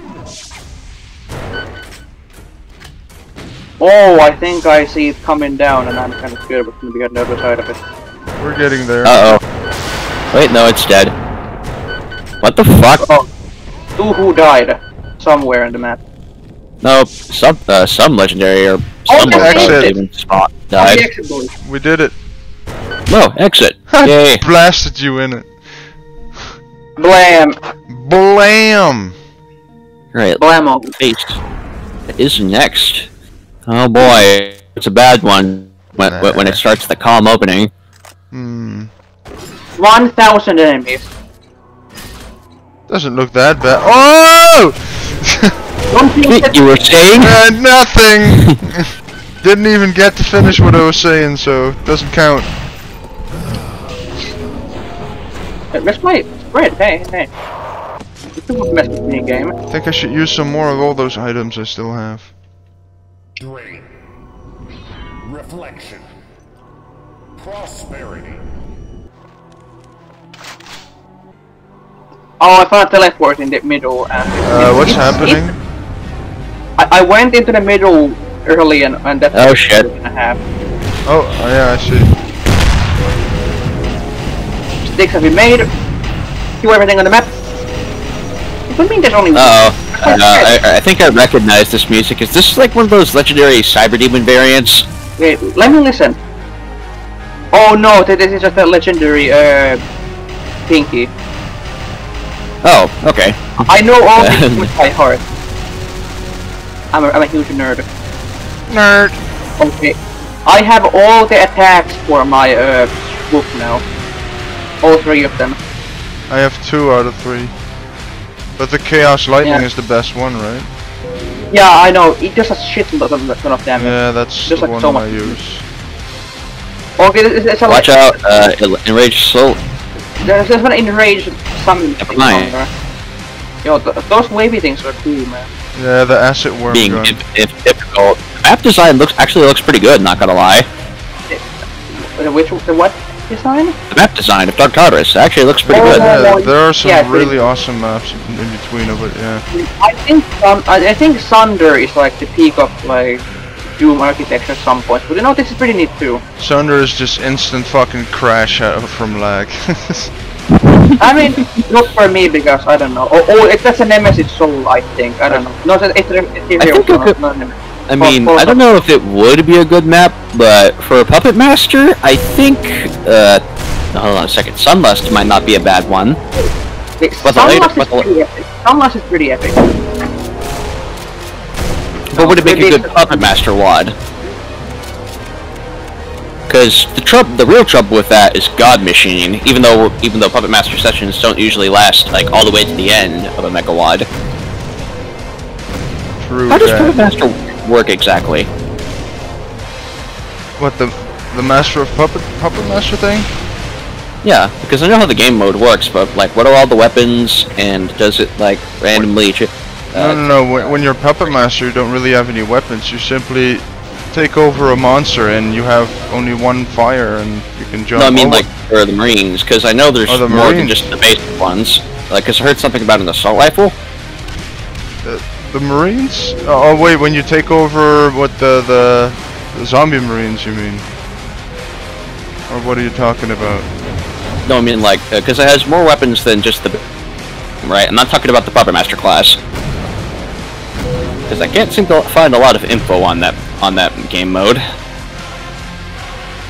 Oh, I think I see it coming down, and I'm kind of scared we're going to be on the other side of it. We're getting there. Uh oh. Wait, no, it's dead. What the fuck? Oh, Doohu died somewhere in the map. No, some uh, some legendary or some exit spot died. We did it. No, exit. I blasted you in it. Blam. Blam. Right. Blammo. What is next? Oh boy, it's a bad one when, nah. when it starts the calm opening. Hmm. one thousand enemies. Doesn't look that bad. Oh! You were saying? Uh, nothing! Didn't even get to finish what I was saying, so doesn't count. Let's play. Red, hey, hey. You won't mess with me again. I think I should use some more of all those items I still have. Drain. Reflection. Prosperity. Oh, I found a teleport in the middle. And uh, it's, what's it's, happening? It's, I, I went into the middle early and, and that's oh shit. What I have. Oh, oh, yeah, I see. Sticks have been made. Do everything on the map. It would mean there's only one. Uh oh. Uh, I, I think I recognize this music. Is this like one of those legendary cyber demon variants? Wait, let me listen. Oh no, this is just a legendary uh, Pinky. Oh, okay. I know all these with my heart. I'm a, I'm a huge nerd. Nerd. Okay. I have all the attacks for my uh, book now. All three of them. I have two out of three. But the Chaos Lightning yeah. is the best one, right? Yeah, I know. It does a shit ton of damage. Yeah, that's just the like one so much I use. Okay, it's, it's a watch out! Uh, enrage soul. There's just gonna enrage some. Yo, th those wavy things are cool, man. Yeah, the acid worm. Being difficult. Map design looks actually looks pretty good. Not gonna lie. It, which the what? Design? The map design of Dark Tartarus actually looks pretty oh, good. Yeah, there are some yeah, really awesome maps in between of it, yeah. I think um, I think Sunder is like the peak of like Doom architecture at some point, but you know this is pretty neat too. Sunder is just instant fucking crash out from lag. I mean, not for me because I don't know. Oh, oh it, that's a Nemesis soul, I think. I don't know. Not an ethereal. I mean, I don't know if it would be a good map, but for a Puppet Master, I think, uh, hold on a second, Sunlust might not be a bad one. But the later, but the Sunlust is pretty epic. But would it make a good Puppet Master wad? Because the trouble, the real trouble with that is God Machine, even though, even though Puppet Master sessions don't usually last, like, all the way to the end of a Mecha wad. True. How does Puppet Master work exactly? What, the the master of puppet puppet master thing? Yeah, because I know how the game mode works, but like, what are all the weapons, and does it like randomly? Uh, no, no, no. When, when you're puppet master, you don't really have any weapons. You simply take over a monster, and you have only one fire, and you can jump. No, I mean over. Like for the Marines, because I know there's oh, the more Marines. Than just the basic ones. Like, cause I heard something about an assault rifle. Uh, The Marines? Oh, oh wait, when you take over what the, the the zombie Marines, you mean? Or what are you talking about? No, I mean like, because uh, it has more weapons than just the... Right, I'm not talking about the Puppet Master class. Because I can't seem to find a lot of info on that on that game mode.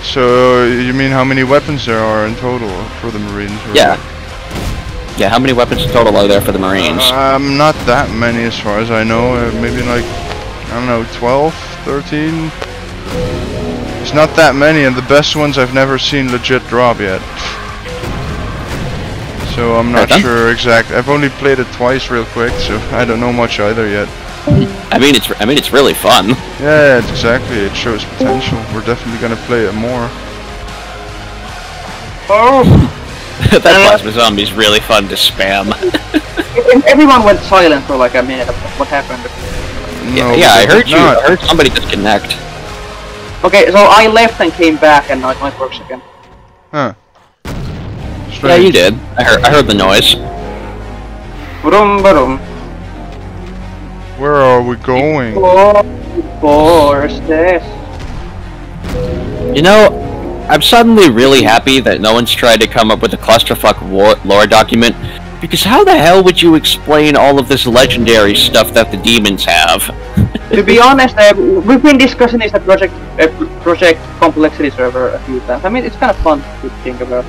So, you mean how many weapons there are in total for the Marines? Right? Yeah. Yeah, how many weapons total are there for the Marines? Um, not that many as far as I know. Uh, maybe like, I don't know, twelve, thirteen? It's not that many, and the best ones I've never seen legit drop yet. So I'm not sure exactly. I've only played it twice real quick, so I don't know much either yet. I mean, it's I mean it's really fun. Yeah, it's exactly. It shows potential. We're definitely going to play it more. Oh! That plasma zombie's really fun to spam. Everyone went silent for like a minute. What happened? No, yeah, yeah I heard you. Not. I heard somebody disconnect. Okay, so I left and came back, and now it might work again. Huh? Strange. Yeah, you did. I heard. I heard the noise. Ba-dum, ba-dum. Where are we going? You know. I'm suddenly really happy that no one's tried to come up with a clusterfuck lore document, because how the hell would you explain all of this legendary stuff that the demons have? To be honest, uh, we've been discussing this at Project uh, Project Complexity server a few times. I mean, it's kind of fun to think about.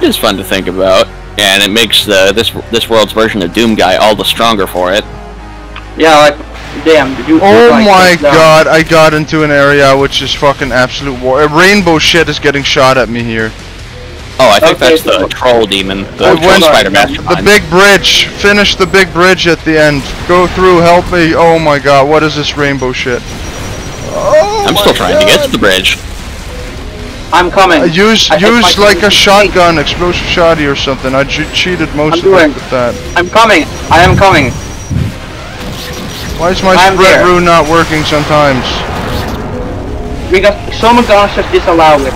It is fun to think about, and it makes the this this world's version of Doom Guy all the stronger for it. Yeah, like. Damn, did you oh my god, I got into an area which is fucking absolute war. Rainbow shit is getting shot at me here. Oh, I think okay, that's so the troll demon. The troll spider master. The big bridge. Finish the big bridge at the end. Go through, help me. Oh my god, what is this rainbow shit? Oh I'm still trying god. to get to the bridge. I'm coming. Uh, use I use like a shotgun, explosive shotty or something. I cheated most I'm of doing. it with that. I'm coming. I am coming. Why is my I'm spread rune not working sometimes? Because someone can just disallow it.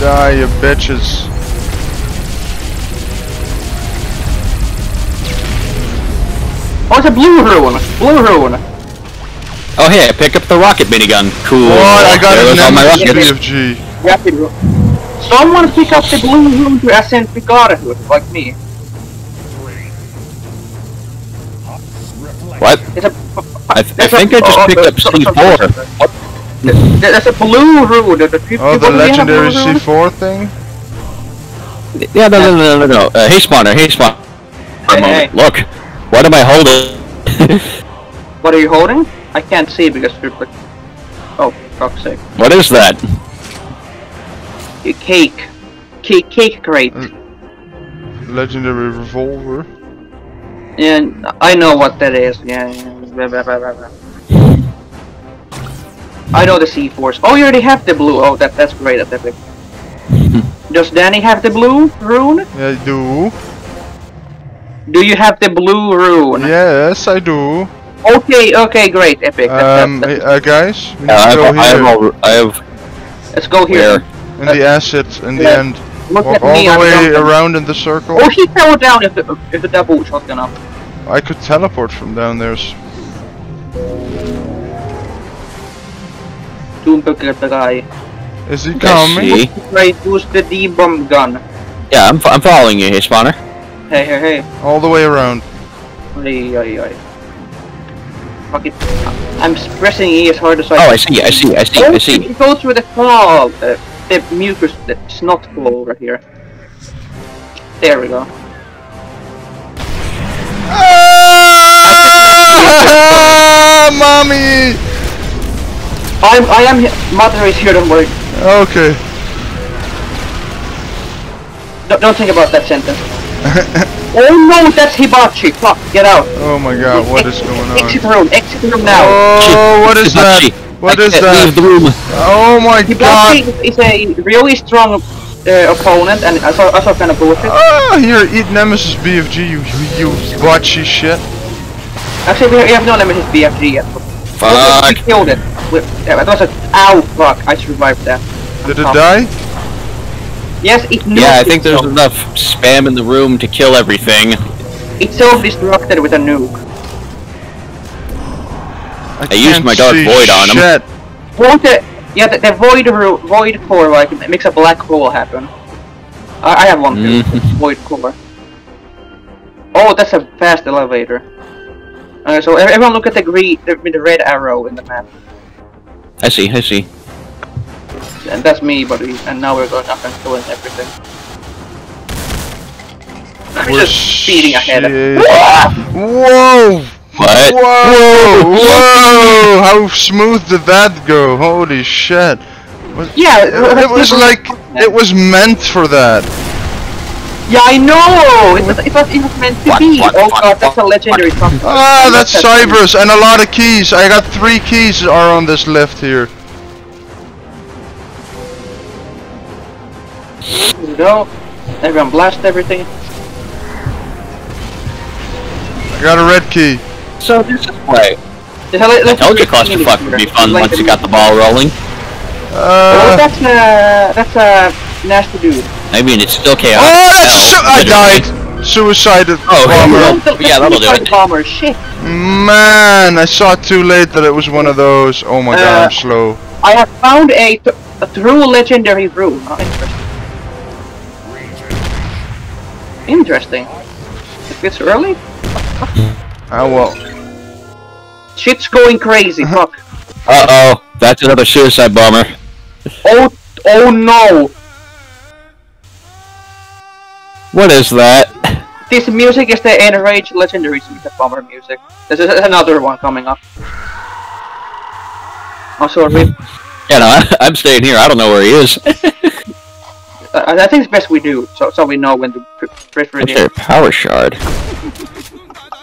Die, you bitches. Oh, it's a blue rune. Blue rune. Oh hey, pick up the rocket minigun. Cool. What? I got it on my rocket. B F G. Someone pick up the blue room to ascend the godhood, like me. What? It's a, I, th I think a, I just oh, picked oh, up C four. There's a blue rune. The oh, the legendary C four thing? Yeah, no, no, no, no, no. Uh, Haispawner, Haispawner. Hey, hey. Look, what am I holding? What are you holding? I can't see because you're like... Oh, fuck's sake. What is that? A cake. Cake, cake crate. Legendary revolver. And yeah, I know what that is. Yeah, yeah. Blah, blah, blah, blah. I know the C fours. Oh, you already have the blue. Oh, that that's great. That's epic. Does Danny have the blue rune? I do. Do you have the blue rune? Yes, I do. Okay, okay, great, epic. That, um, that, uh, guys, we need uh, to go I have, here. I have, I have. Let's go here. In uh, the asset, in yeah. the end. Look Walk at all me, the I'm way jumping. around in the circle. Oh, he fell down if the if the double shotgun up. I could teleport from down there. Don't look at the guy. Is he coming? Right, use the D bomb gun. Yeah, I'm I'm following you, hey Spawner. Hey, hey, hey. All the way around. Aye, aye, aye. Fuck it. I'm pressing E as hard as I can. Oh, I see, I see, I see, I see. It goes through the fall, uh, the mucus, the snot fall over here. There we go. Ah, mommy! I'm, I am here. Mother is here, don't worry. Okay. No, don't think about that sentence. Oh no, that's Hibachi! Fuck, get out! Oh my god, what is going on? Exit room, exit room now! Oh, what is that? What is that? Oh my god! Hibachi is a really strong uh, opponent, and I saw, I saw kind of bullshit. Ah, here, eat Nemesis B F G, you, you, you Hibachi shit. Actually, we have no Nemesis B F G yet. Fuck! We killed it. We, that was a- ow, fuck, I survived that. I'm Did it die? Yes, it knows Yeah, I think itself. there's enough spam in the room to kill everything. It's self-destructed with a nuke. I, I used my dark void shit. on him. Won't the, yeah, the, the void void core like makes a black hole happen. I, I have one too. Mm. Void core. Oh, that's a fast elevator. Uh, so everyone, look at the green, the, the red arrow in the map. I see. I see. And that's me, but we, and now we're going up and killing everything. I'm just speeding ahead. Whoa! What? Whoa! Whoa! How smooth did that go? Holy shit! Was, yeah, it, it was like it was meant for that. Yeah, I know. It was, it was, it was meant to be. Oh god, that's a legendary combo. Ah, that's Cybers and a lot of keys. I got three keys are on this lift here. Go. Everyone blast everything. I got a red key. So this is right. I told you Clusterfuck would be fun like once you got the ball rolling. Uh, oh, that's a that's a nasty dude. I mean, it's still chaos. Oh, that's uh, I died. Suicided oh, bomber. Okay. Yeah, that'll do it. Bomber, shit. Man, I saw it too late that it was one of those. Oh my uh, god, I'm slow. I have found a, th a true legendary room. Oh, interesting. Interesting. If it's early? Oh well. Shit's going crazy, fuck. Uh oh, that's another suicide bomber. Oh, oh no! What is that? This music is the enraged legendary suicide bomber music. There's another one coming up. Also, are we... Yeah, no, I, I'm staying here. I don't know where he is. I, I think it's best we do, so so we know when to press ready. That's their power shard.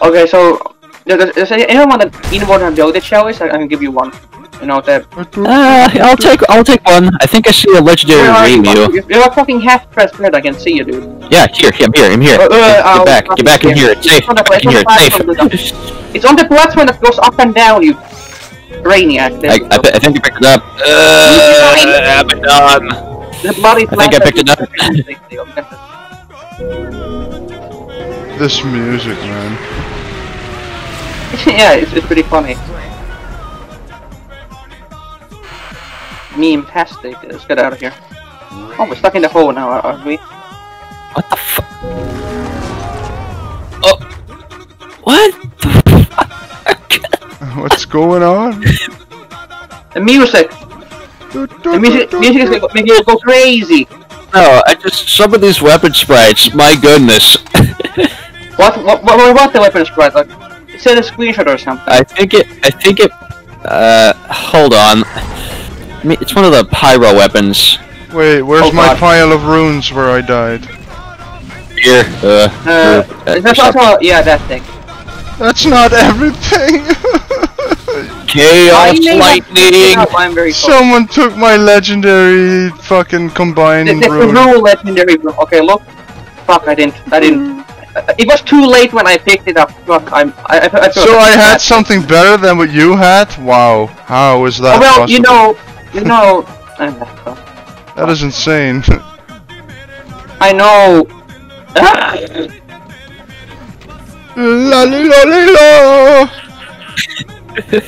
Okay, so does, does anyone want to anyone have loaded shells? I, I can give you one. You know that. Uh, I'll take I'll take one. I think I see a legendary Remu. You're, you're a fucking half pressed red. I can see you, dude. Yeah, here, here, I'm here, I'm here. Uh, uh, get, get back, get back in here. It's safe. It's on the platform that goes up and down. You. Brainiac. I, I, I think you picked it up. Uh, I'm done. The body I think I picked it up. This music, man. Yeah, it's, it's pretty funny. Meme-tastic. Let's get out of here. Oh, we're stuck in the hole now, aren't we? What the fuck? Oh. What the fuck? What's going on? The music! The music, music is gonna make you go crazy! No, I just... Some of these weapon sprites, my goodness. what, what, what, what the weapon sprite? Like, send a screenshot or something. I think it... I think it... Uh... Hold on. It's one of the pyro weapons. Wait, where's oh, my God. pile of runes where I died? Here. Uh... uh, uh is that also, yeah, that thing. That's not everything! Chaos lightning! I'm very Someone took my legendary fucking combined rune. No legendary rune. Okay, look. Fuck, I didn't. I didn't. It was too late when I picked it up. Fuck, I'm. I, I, I so I had something better than what you had? Wow. How is that oh, well, possible? You know. You know. That is insane. I know. La la la la.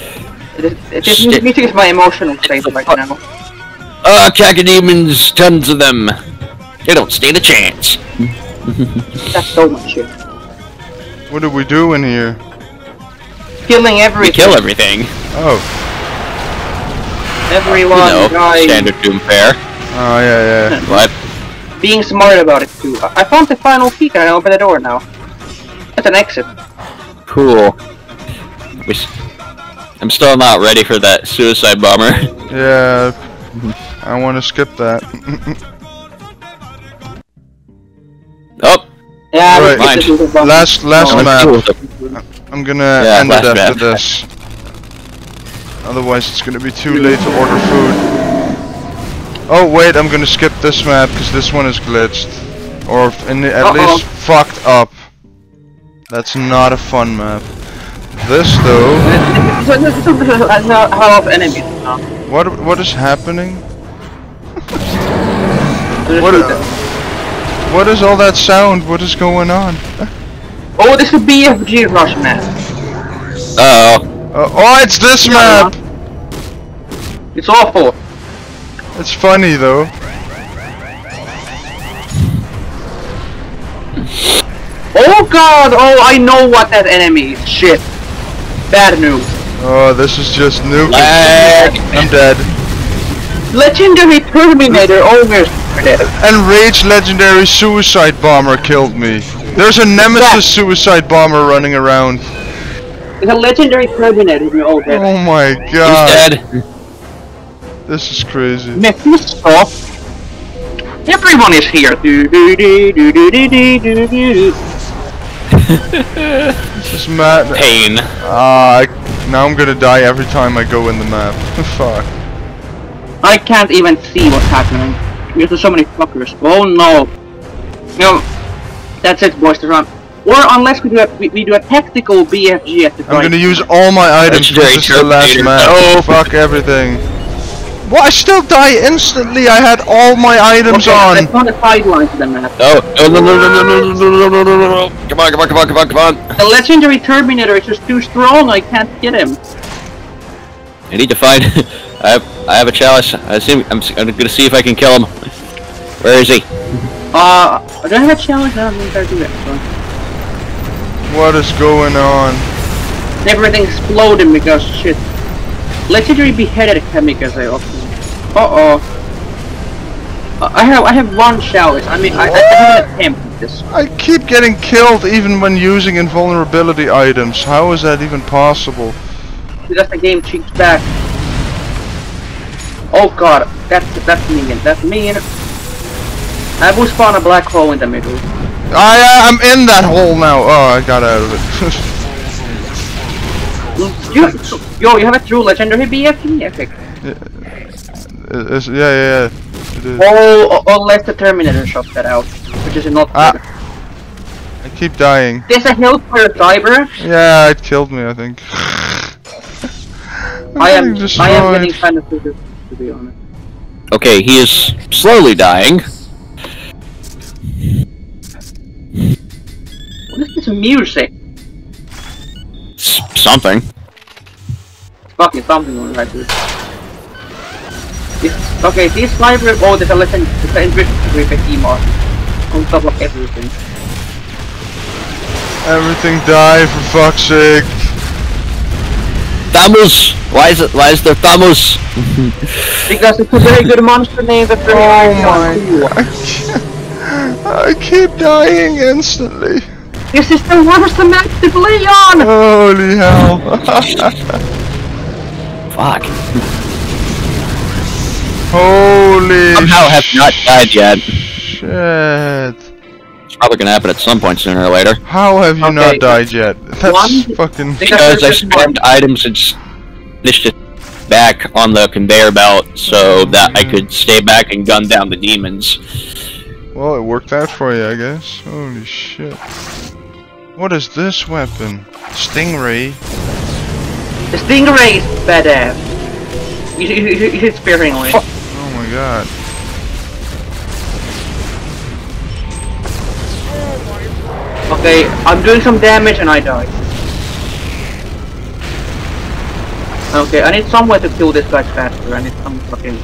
This meeting is my emotional state right now. Ah, uh, cacodemons, tons of them. They don't stand a chance. That's so much shit. What do we do in here? Killing everything. We kill everything. Oh. Everyone. You know, dies. Standard Doom fare. Oh yeah yeah. What? Being smart about it too. I found the final key. Can I open the door now? An exit. Cool. I'm still not ready for that suicide bomber. Yeah, I want to skip that. Oh. Yeah. Right. Last last oh, map. I'm gonna yeah, end it after map. this. Otherwise, it's gonna be too late to order food. Oh wait, I'm gonna skip this map because this one is glitched, or in the, at uh -oh. least fucked up. That's not a fun map. This though. What what is happening? what, what is all that sound? What is going on? Oh, this is B F G rush map. Uh oh. Uh, oh, it's this map. It's awful. It's funny though. Oh god! Oh, I know what that enemy is. Shit. Bad news. Oh, this is just nuke. I'm dead. Legendary Terminator almost dead. And Rage Legendary Suicide Bomber killed me. There's a Nemesis Suicide Bomber running around. There's a Legendary Terminator. You're all dead. Oh my god. He's dead. This is crazy. Mephisto. Everyone is here. Do do do do do do do do. This is mad. Pain. Ah, uh, now I'm gonna die every time I go in the map. Fuck. I can't even see what's happening. There's so many fuckers. Oh no. No. That's it, boys. To run. Or unless we do a we, we do a tactical B F G at the point. I'm gonna use all my items to this is the last map. Oh fuck everything. Well, I still die instantly. I had all my items okay, on. That's not a sideline to the map. Oh, no, no, no, no, no, no, no, no, no, come on, come on, come on, come on, come on. The legendary Terminator is just too strong. I can't get him. I need to find. I have, I have a chalice. I assume I'm, I'm gonna see if I can kill him. Where is he? Uh, I don't have a chalice. I don't think I do that. What is going on? Everything exploded because shit. Legendary beheaded chemicals I often. Uh oh. Uh, I have I have one chalice. I mean I, I haven't attempted this. I keep getting killed even when using invulnerability items. How is that even possible? Because the game cheats back. Oh god, that's that's mean. That's mean. I will spawn a black hole in the middle. I uh, I'm in that hole now. Oh, I got out of it. you have, yo, you have a true legendary B F E? Epic. Yeah, it's, yeah, yeah. Oh, unless the Terminator shot that out, which is not. Ah. I keep dying. There's a hill for a diver. Yeah, it killed me, I think. I am. Destroyed. I am getting kind of stupid, to be honest. Okay, he is slowly dying. What is this music? S something. It's fucking something on right here. This, okay, this library. Oh, there's a lesson. There's an enrichment with a mark on top of everything. Everything died for fuck's sake. Thamus! Why is it? Why is there Thamus? Because it's a very good monster name that very oh my! I, I keep dying instantly. This is the worst map to play on. Holy hell! Fuck! Holy! Somehow I have not died yet. Shit! It's probably gonna happen at some point sooner or later. How have you okay. not died yet? That's one, fucking because I spammed items and finished it back on the conveyor belt so that I could stay back and gun down the demons. Well, it worked out for you, I guess. Holy shit. What is this weapon? Stingray. The Stingray is badass. You should, should sparingly. Oh my god. Okay, I'm doing some damage and I die. Okay, I need somewhere to kill this guy faster. I need some fucking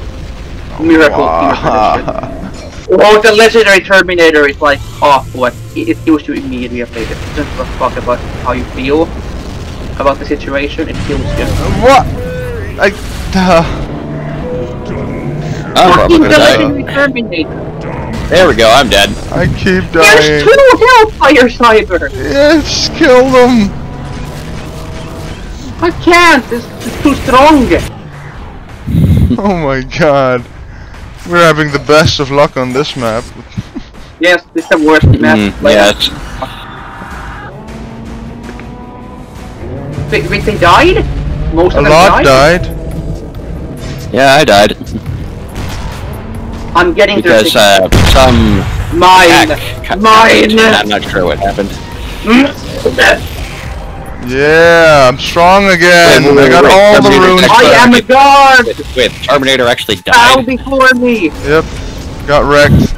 miracle. Wow. Oh, the legendary Terminator is like awful. It, it kills you immediately after it. It doesn't give a fuck about how you feel about the situation. It kills you. What? I. Uh... I'm fucking the legendary Terminator. There we go. I'm dead. I keep dying. There's two hellfire cyber. Yes, kill them. I can't! It's too strong! Oh my god. We're having the best of luck on this map. Yes, this is the worst map. Mm, like yes. Wait, wait, they died? Most of them died? A lot died. Yeah, I died. I'm getting there. Because uh, some... Mine! Mine! I'm not sure what happened. Mm? Yeah, I'm strong again. Wait, wait, wait, I got wait, all the runes. I am a guard. Wait, Terminator actually died. Bow before me. Yep, got wrecked.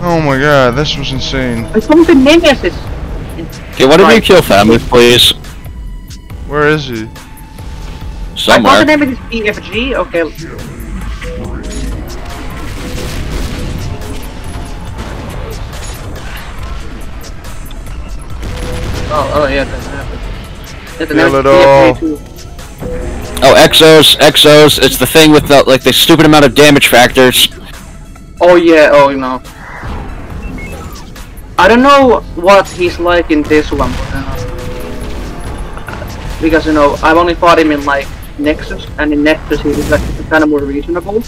Oh my god, this was insane. It's something nemesis. Okay, what did we kill, family, please? Where is he? Somewhere. I thought the name is E F G. Okay. Oh, oh yeah, that happened. That's Kill it all. Oh, Exos, Exos, it's the thing with the, like, the stupid amount of damage factors. Oh yeah, oh no. I don't know what he's like in this one, but, uh, because, you know, I've only fought him in, like, Nexus, and in Nexus he was, like, kind of more reasonable.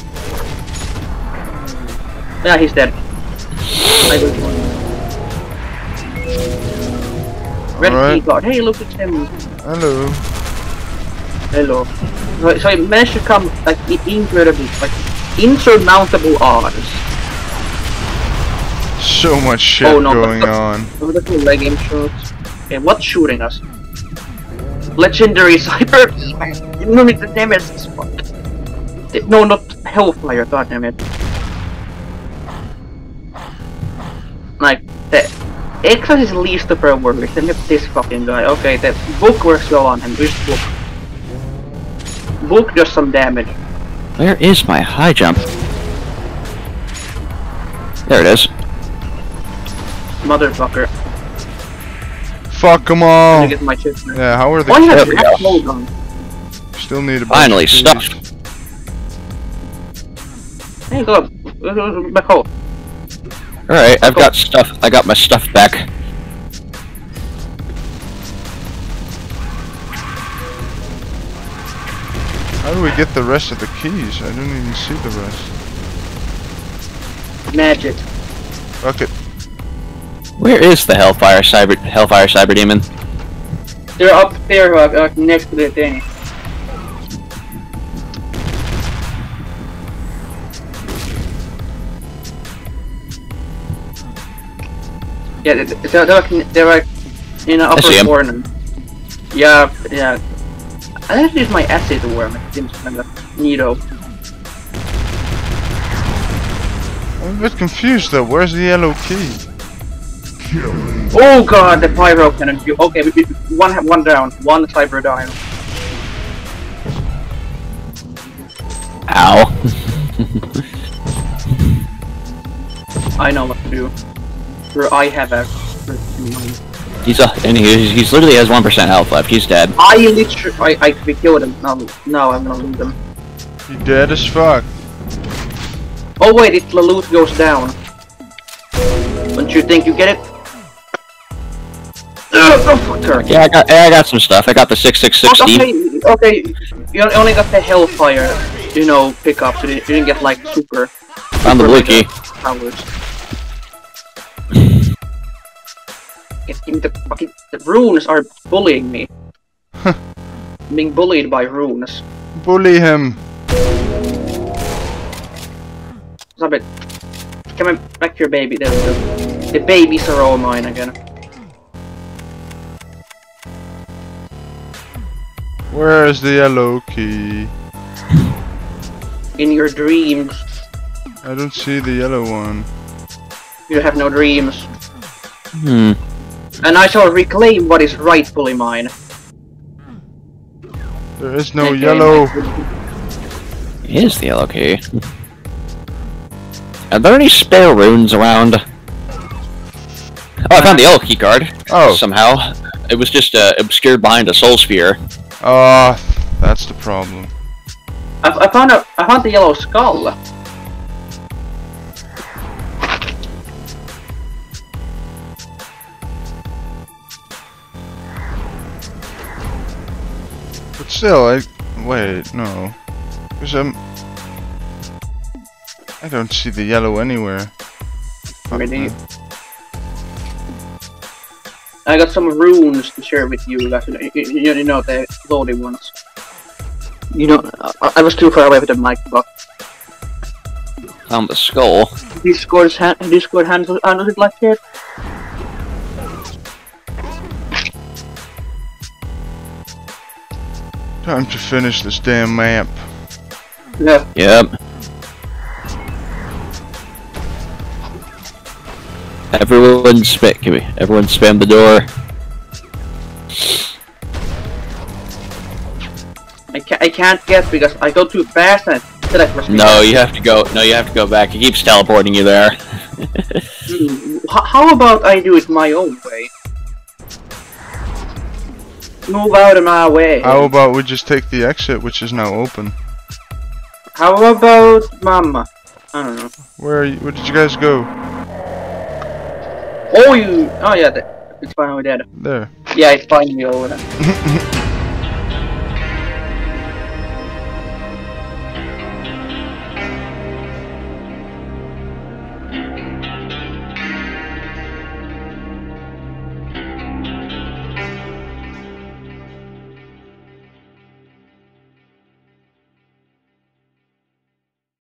Yeah, he's dead. I don't Red right. Guard. Hey, look at him. Hello. Hello. So it managed to come like incredibly, like insurmountable odds. So much shit oh, no, going that's, on. Oh, that's leg game shots. Okay, what's shooting us? Legendary cyber. You don't need the damage. Fuck. No, not Hellfire. God damn it. Like that. Exos is least the pro worker, then you have this fucking guy. Okay, that book works well on him. This book. Book does some damage. Where is my high jump? There it is. Motherfucker. Fuck them all! Get my chest now. Yeah, how are they? Why have you had hold on? Still need a Finally, stuffed! Hey, go up. Back home. Alright, I've got stuff. I got my stuff back. How do we get the rest of the keys? I didn't even see the rest. Magic. Fuck it. Where is the Hellfire Cyber Hellfire Cyber Demon? They're up there, uh, next to the thing. Yeah, they're, they're, they're like in the upper corner. Yeah, yeah. I didn't use my essay to wear my things kind of neato. I'm a bit confused though, where's the yellow key? Oh god, the pyro cannon. Okay, we, we, one one down, one cyber down. Ow. I know what to do. Or I have a... He's uh, and he's, he's literally has one percent health left. He's dead. I literally, I, I we killed him. No, no, I'm gonna lose him. He dead as fuck. Oh wait, if the loot goes down, don't you think you get it? Ugh, oh fuck her. Yeah, I got, I got some stuff. I got the six six six. Okay, okay, you only got the Hellfire, you know, pickup. So you didn't get like super. Found the blue key. Even the fucking the runes are bullying me. I'm being bullied by runes. Bully him. Stop it. Come back your baby. The, the, the babies are all mine again. Where is the yellow key? In your dreams. I don't see the yellow one. You have no dreams. Hmm. And I shall reclaim what is rightfully mine. There is no okay, yellow. Here's the yellow key. Are there any spare runes around? Oh, I found the yellow key card. Oh. Somehow. It was just uh, obscured behind a soul sphere. Ah, uh, that's the problem. I, I found a, I found the yellow skull. Still, I... wait, no. Because I'm... I don't see the yellow anywhere. Ready? I got some runes to share with you, guys. You, you, you know, the loaded ones. You know, I, I was too far away with the mic, but... Found the skull. Discord's hand, Discord handles it like that. Time to finish this damn map. Yep. Yep. Everyone spit, give me. Everyone spam the door. I can't. I can't get because I go too fast and I feel like must be. No, you have to go. No, you have to go back. It keeps teleporting you there. mm, how about I do it my own way? Move out of my way. How about we just take the exit, which is now open? How about Mama? I don't know. Where are you? Where did you guys go? Oh, you. Oh yeah, it's finally dead. There. Yeah, it's finally over there.